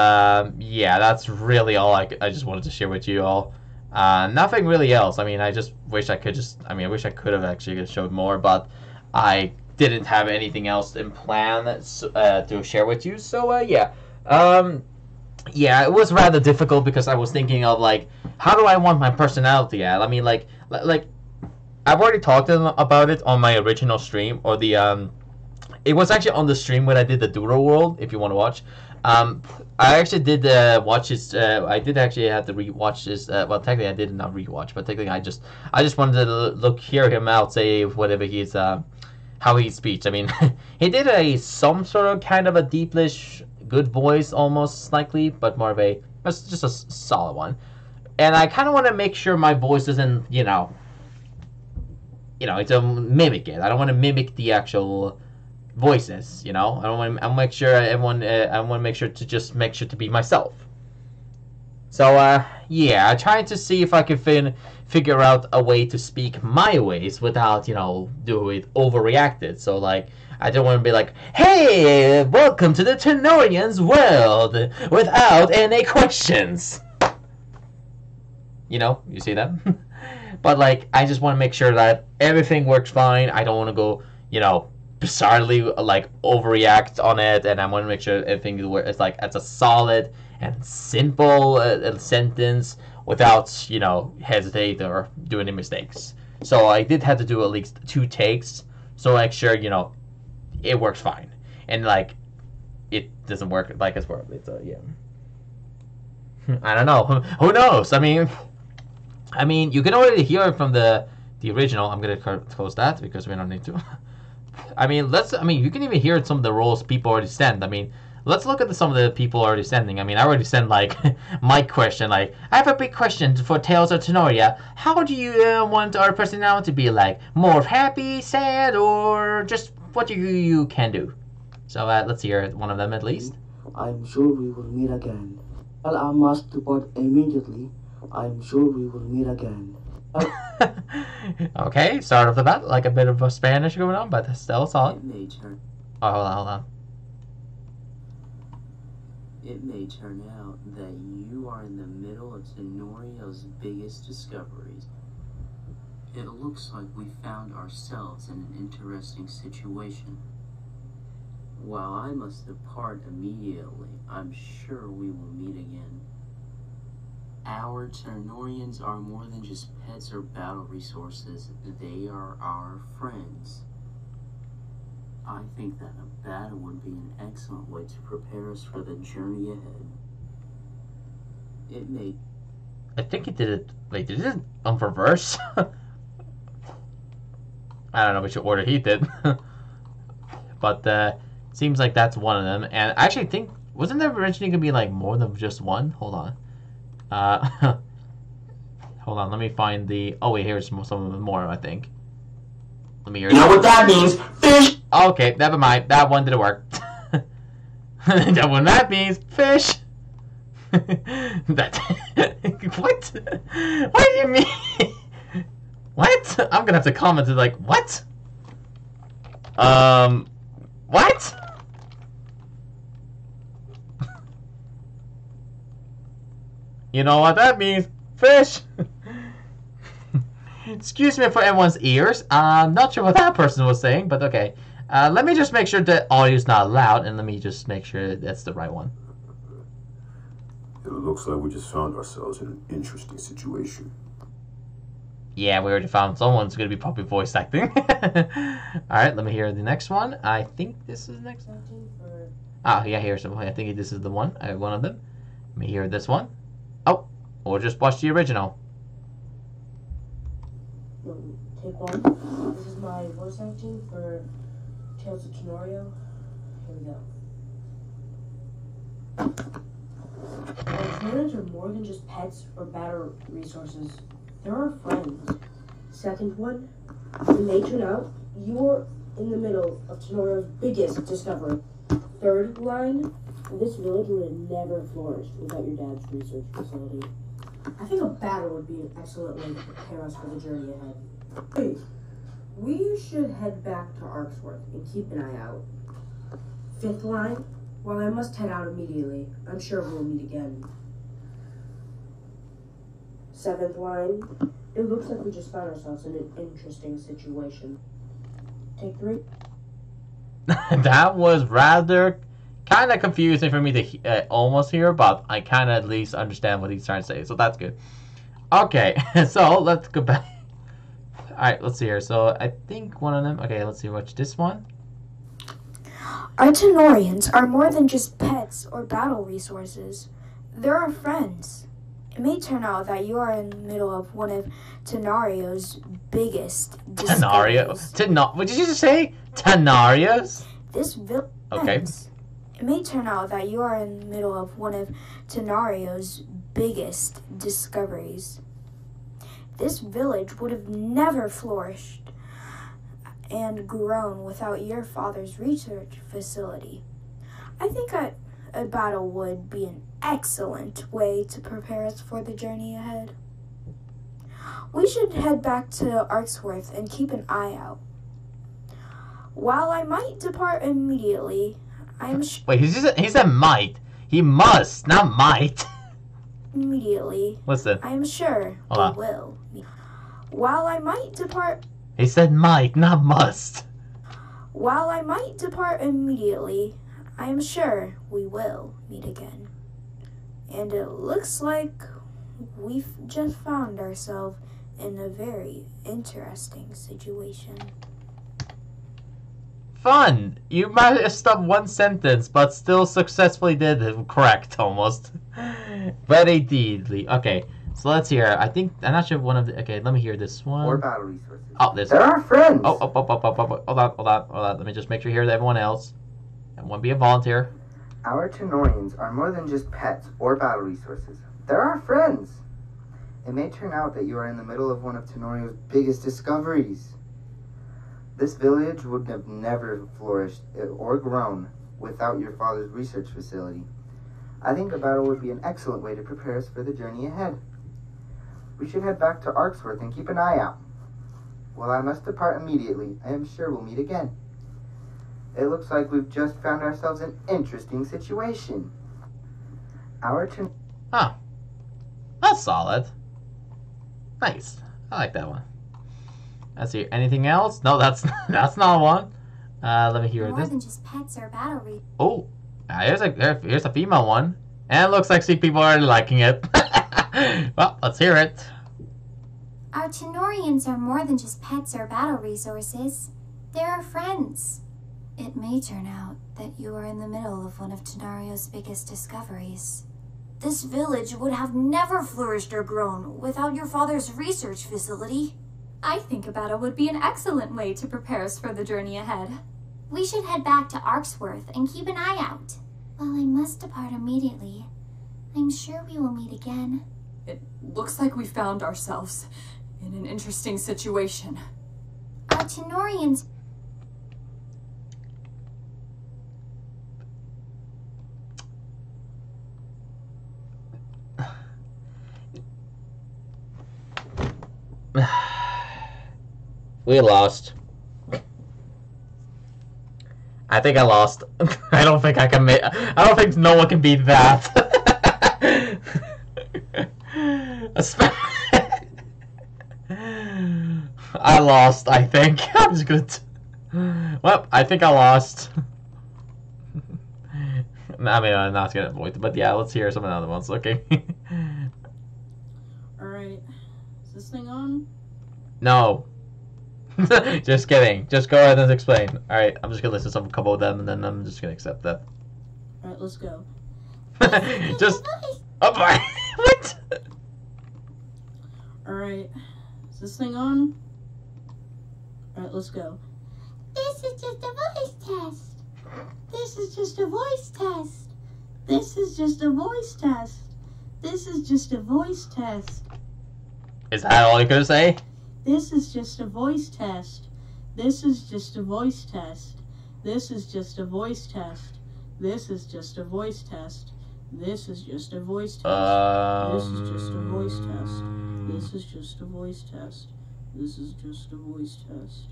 yeah, that's really all I just wanted to share with you all. Nothing really else. I mean, I just wish I could just, I mean, I wish I could have actually showed more, but I didn't have anything else in plan to share with you. So yeah. Yeah, it was rather difficult because I was thinking of like, how do I want my personality at? I mean, like, I've already talked to them about it on my original stream, or the it was actually on the stream when I did the Duro World. If you want to watch, I actually did watch this. I did actually have to rewatch this. Well, technically I did not rewatch, but technically I just wanted to hear him out, say whatever he's how he speaks. I mean, he did some sort of kind of a deepish. Good voice, almost slightly, but more of a just a solid one. And I kind of want to make sure my voice isn't, you know, it's a mimic it. I don't want to mimic the actual voices, you know. I don't want. I make sure everyone. I want to make sure to just make sure to be myself. So yeah, I tried to see if I could figure out a way to speak my ways without, you know, doing it overreacted. So like. I don't want to be like, hey, welcome to the Tenorian's world, without any questions. You know, you see that? But, like, I just want to make sure that everything works fine. I don't want to go, you know, bizarrely, like, overreact on it. And I want to make sure everything is, like, it's a solid and simple sentence without, you know, hesitate or doing any mistakes. So I did have to do at least 2 takes. So like, sure, you know, it works fine. And like, it doesn't work like as well. It's yeah. I don't know. Who knows? I mean, you can already hear it from the original. I'm gonna close that because we don't need to. I mean, let's. I mean, you can even hear some of the roles people already send. I mean, let's look at some of the people already sending. I mean, I already sent like my question. Like, I have a big question for Tales of Tanorio. How do you want our personality to be like? More happy, sad, or just what you can do? So let's hear one of them at least. I'm sure we will meet again. Well, I must depart immediately. I'm sure we will meet again. Okay, start off the bat, like a bit of Spanish going on, but still solid. Oh, hold on. It may turn out that you are in the middle of Tanorio's biggest discoveries. It looks like we found ourselves in an interesting situation. While I must depart immediately, I'm sure we will meet again. Our Tanorians are more than just pets or battle resources. They are our friends. I think that a battle would be an excellent way to prepare us for the journey ahead. It may... I think he did it... Wait, did he do it on reverse? I don't know which order he did. But, seems like that's one of them. And I actually think... Wasn't there originally going to be, like, more than just one? Hold on. Hold on, let me find the... Oh wait, here's some of them more, I think. Let me hear it. You know what that means? Fish! Okay, never mind. That one didn't work. That means fish! What? What do you mean? What? I'm gonna have to comment like, what? What? You know what that means? Fish! Excuse me for everyone's ears. I'm not sure what that person was saying, but okay. Let me just make sure that audio's not loud, and let me just make sure that's the right one. It looks like we just found ourselves in an interesting situation. Yeah, we already found someone's gonna be probably voice acting. Alright, let me hear the next one. I think this is the next one. Ah, yeah, here's the one. I think this is the one. One of them. Let me hear this one. Oh, or just watch the original. Take one. This is my voice acting for Tales of Tanorio. Here we go. Our Tanorians are more than just pets or battle resources. They're our friends. Second one, it may turn out you're in the middle of Tanorio's biggest discovery. Third line. This village would have never flourished without your dad's research facility. I think a battle would be an excellent way to prepare us for the journey ahead. Wait, we should head back to Arksworth and keep an eye out. Fifth line, well, I must head out immediately. I'm sure we'll meet again. Seventh line, it looks like we just found ourselves in an interesting situation. Take 3. That was rather... kind of confusing for me to almost hear, but I kind of at least understand what he's trying to say, so that's good. Okay, so let's go back. Alright, let's see here. So I think one of them... Okay, let's see, what's this one? Our Tanorians are more than just pets or battle resources. They're our friends. It may turn out that you are in the middle of one of Tanario's biggest discoveries. What did you just say? Tanario's? This village... Okay. It may turn out that you are in the middle of one of Tanario's biggest discoveries. This village would have never flourished and grown without your father's research facility. I think a battle would be an excellent way to prepare us for the journey ahead. We should head back to Arksworth and keep an eye out. While I might depart immediately... Wait, he said might. He must, not might. Immediately. Listen. I'm sure I will. While I might depart... He said might, not must. While I might depart immediately, I am sure we will meet again. And it looks like we've just found ourselves in a very interesting situation. Fun! You messed up one sentence, but still successfully did it correct, almost. Very deedly. Okay, so let's hear it. I think, I'm not sure if one of the, okay, let me hear this one. More battery sources. Oh, this one. They're our friends! Oh, hold on. Let me just make sure you hear that everyone else. And one be a volunteer. Our Tenorians are more than just pets or battle resources. They're our friends! It may turn out that you are in the middle of one of Tenorio's biggest discoveries. This village would have never flourished or grown without your father's research facility. I think a battle would be an excellent way to prepare us for the journey ahead. We should head back to Arksworth and keep an eye out. Well, I must depart immediately. I am sure we'll meet again. It looks like we've just found ourselves an interesting situation. Our turn. Huh. That's solid. Nice. I like that one. Let's hear anything else. No, that's not one. Let me hear this. More than just pets or battery. Oh, here's a female one, and it looks like sick people are liking it. Well, let's hear it. Our Tenorians are more than just pets or battle resources. They're our friends. It may turn out that you are in the middle of one of Tenario's biggest discoveries. This village would have never flourished or grown without your father's research facility. I think a battle would be an excellent way to prepare us for the journey ahead. We should head back to Arksworth and keep an eye out. Well, I must depart immediately. I'm sure we will meet again. It looks like we found ourselves in an interesting situation. Our Tenorians... We lost. I think I lost. I don't think I can make. I don't think no one can beat that. I lost. I think I was good. Well, I think I lost. I mean, I'm not gonna avoid it, but yeah, let's hear some of the other ones. Okay. All right. Is this thing on? No. Just kidding. Just go ahead and explain. Alright, I'm just gonna listen to a couple of them and then I'm just gonna accept that. Alright, let's go. Just. Oh my. What? Alright. Is this thing on? Alright, let's go. This is just a voice test. This is just a voice test. This is just a voice test. This is just a voice test. Is that all you could say? This is just a voice test. This is just a voice test. This is just a voice test. This is just a voice test. This is just a voice test. This is just a voice test. This is just a voice test. This is just a voice test.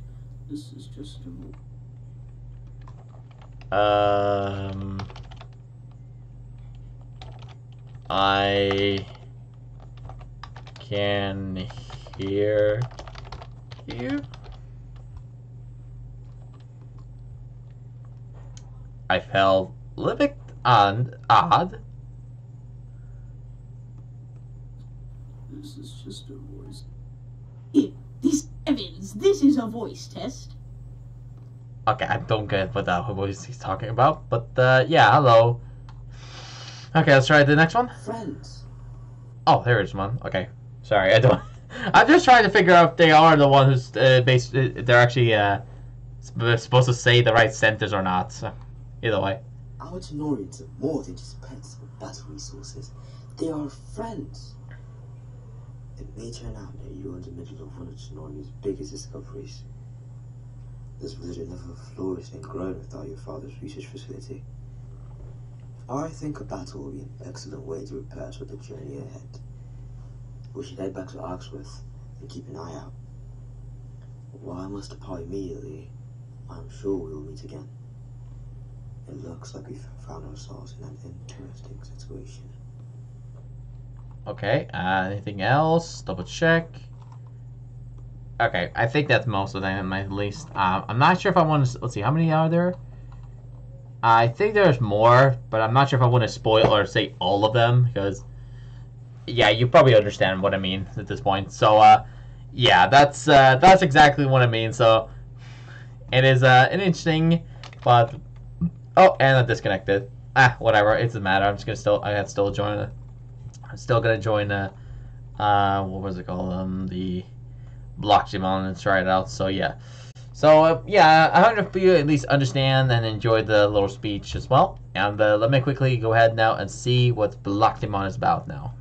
This is just a voice test. I can hear you. I felt a little bit odd. This is just a voice. This Evans, this is a voice test. Okay, I don't get what that voice he's talking about, but yeah, hello. Okay, let's try the next one. Friends. Oh, there is one. Okay, sorry, I don't. I'm just trying to figure out if they are the one who's they're actually supposed to say the right sentence or not. So, either way. Our Tenorians are more than just pets or battle resources. They are friends. It may turn out that you are in the middle of one of Tenorian's biggest discoveries. This village would never flourished and grown without your father's research facility. I think a battle will be an excellent way to prepare us for the journey ahead. We should head back to Arksworth and keep an eye out. While I must depart immediately, I'm sure we will meet again. It looks like we've found ourselves in an interesting situation. Okay, anything else? Double check. Okay, I think that's most of them at least. I'm not sure if I want to... Let's see, how many are there? I think there's more, but I'm not sure if I want to spoil or say all of them, because... Yeah, you probably understand what I mean at this point. So, Yeah, that's exactly what I mean. So it is an interesting, but oh, and I'm disconnected. Ah, whatever. It doesn't matter. I'm just gonna still. I'm still gonna join. What was it called? The Bloxymon and try it out. So yeah. So yeah, I hope you at least understand and enjoyed the little speech as well. And let me quickly go ahead now and see what Bloxymon is about now.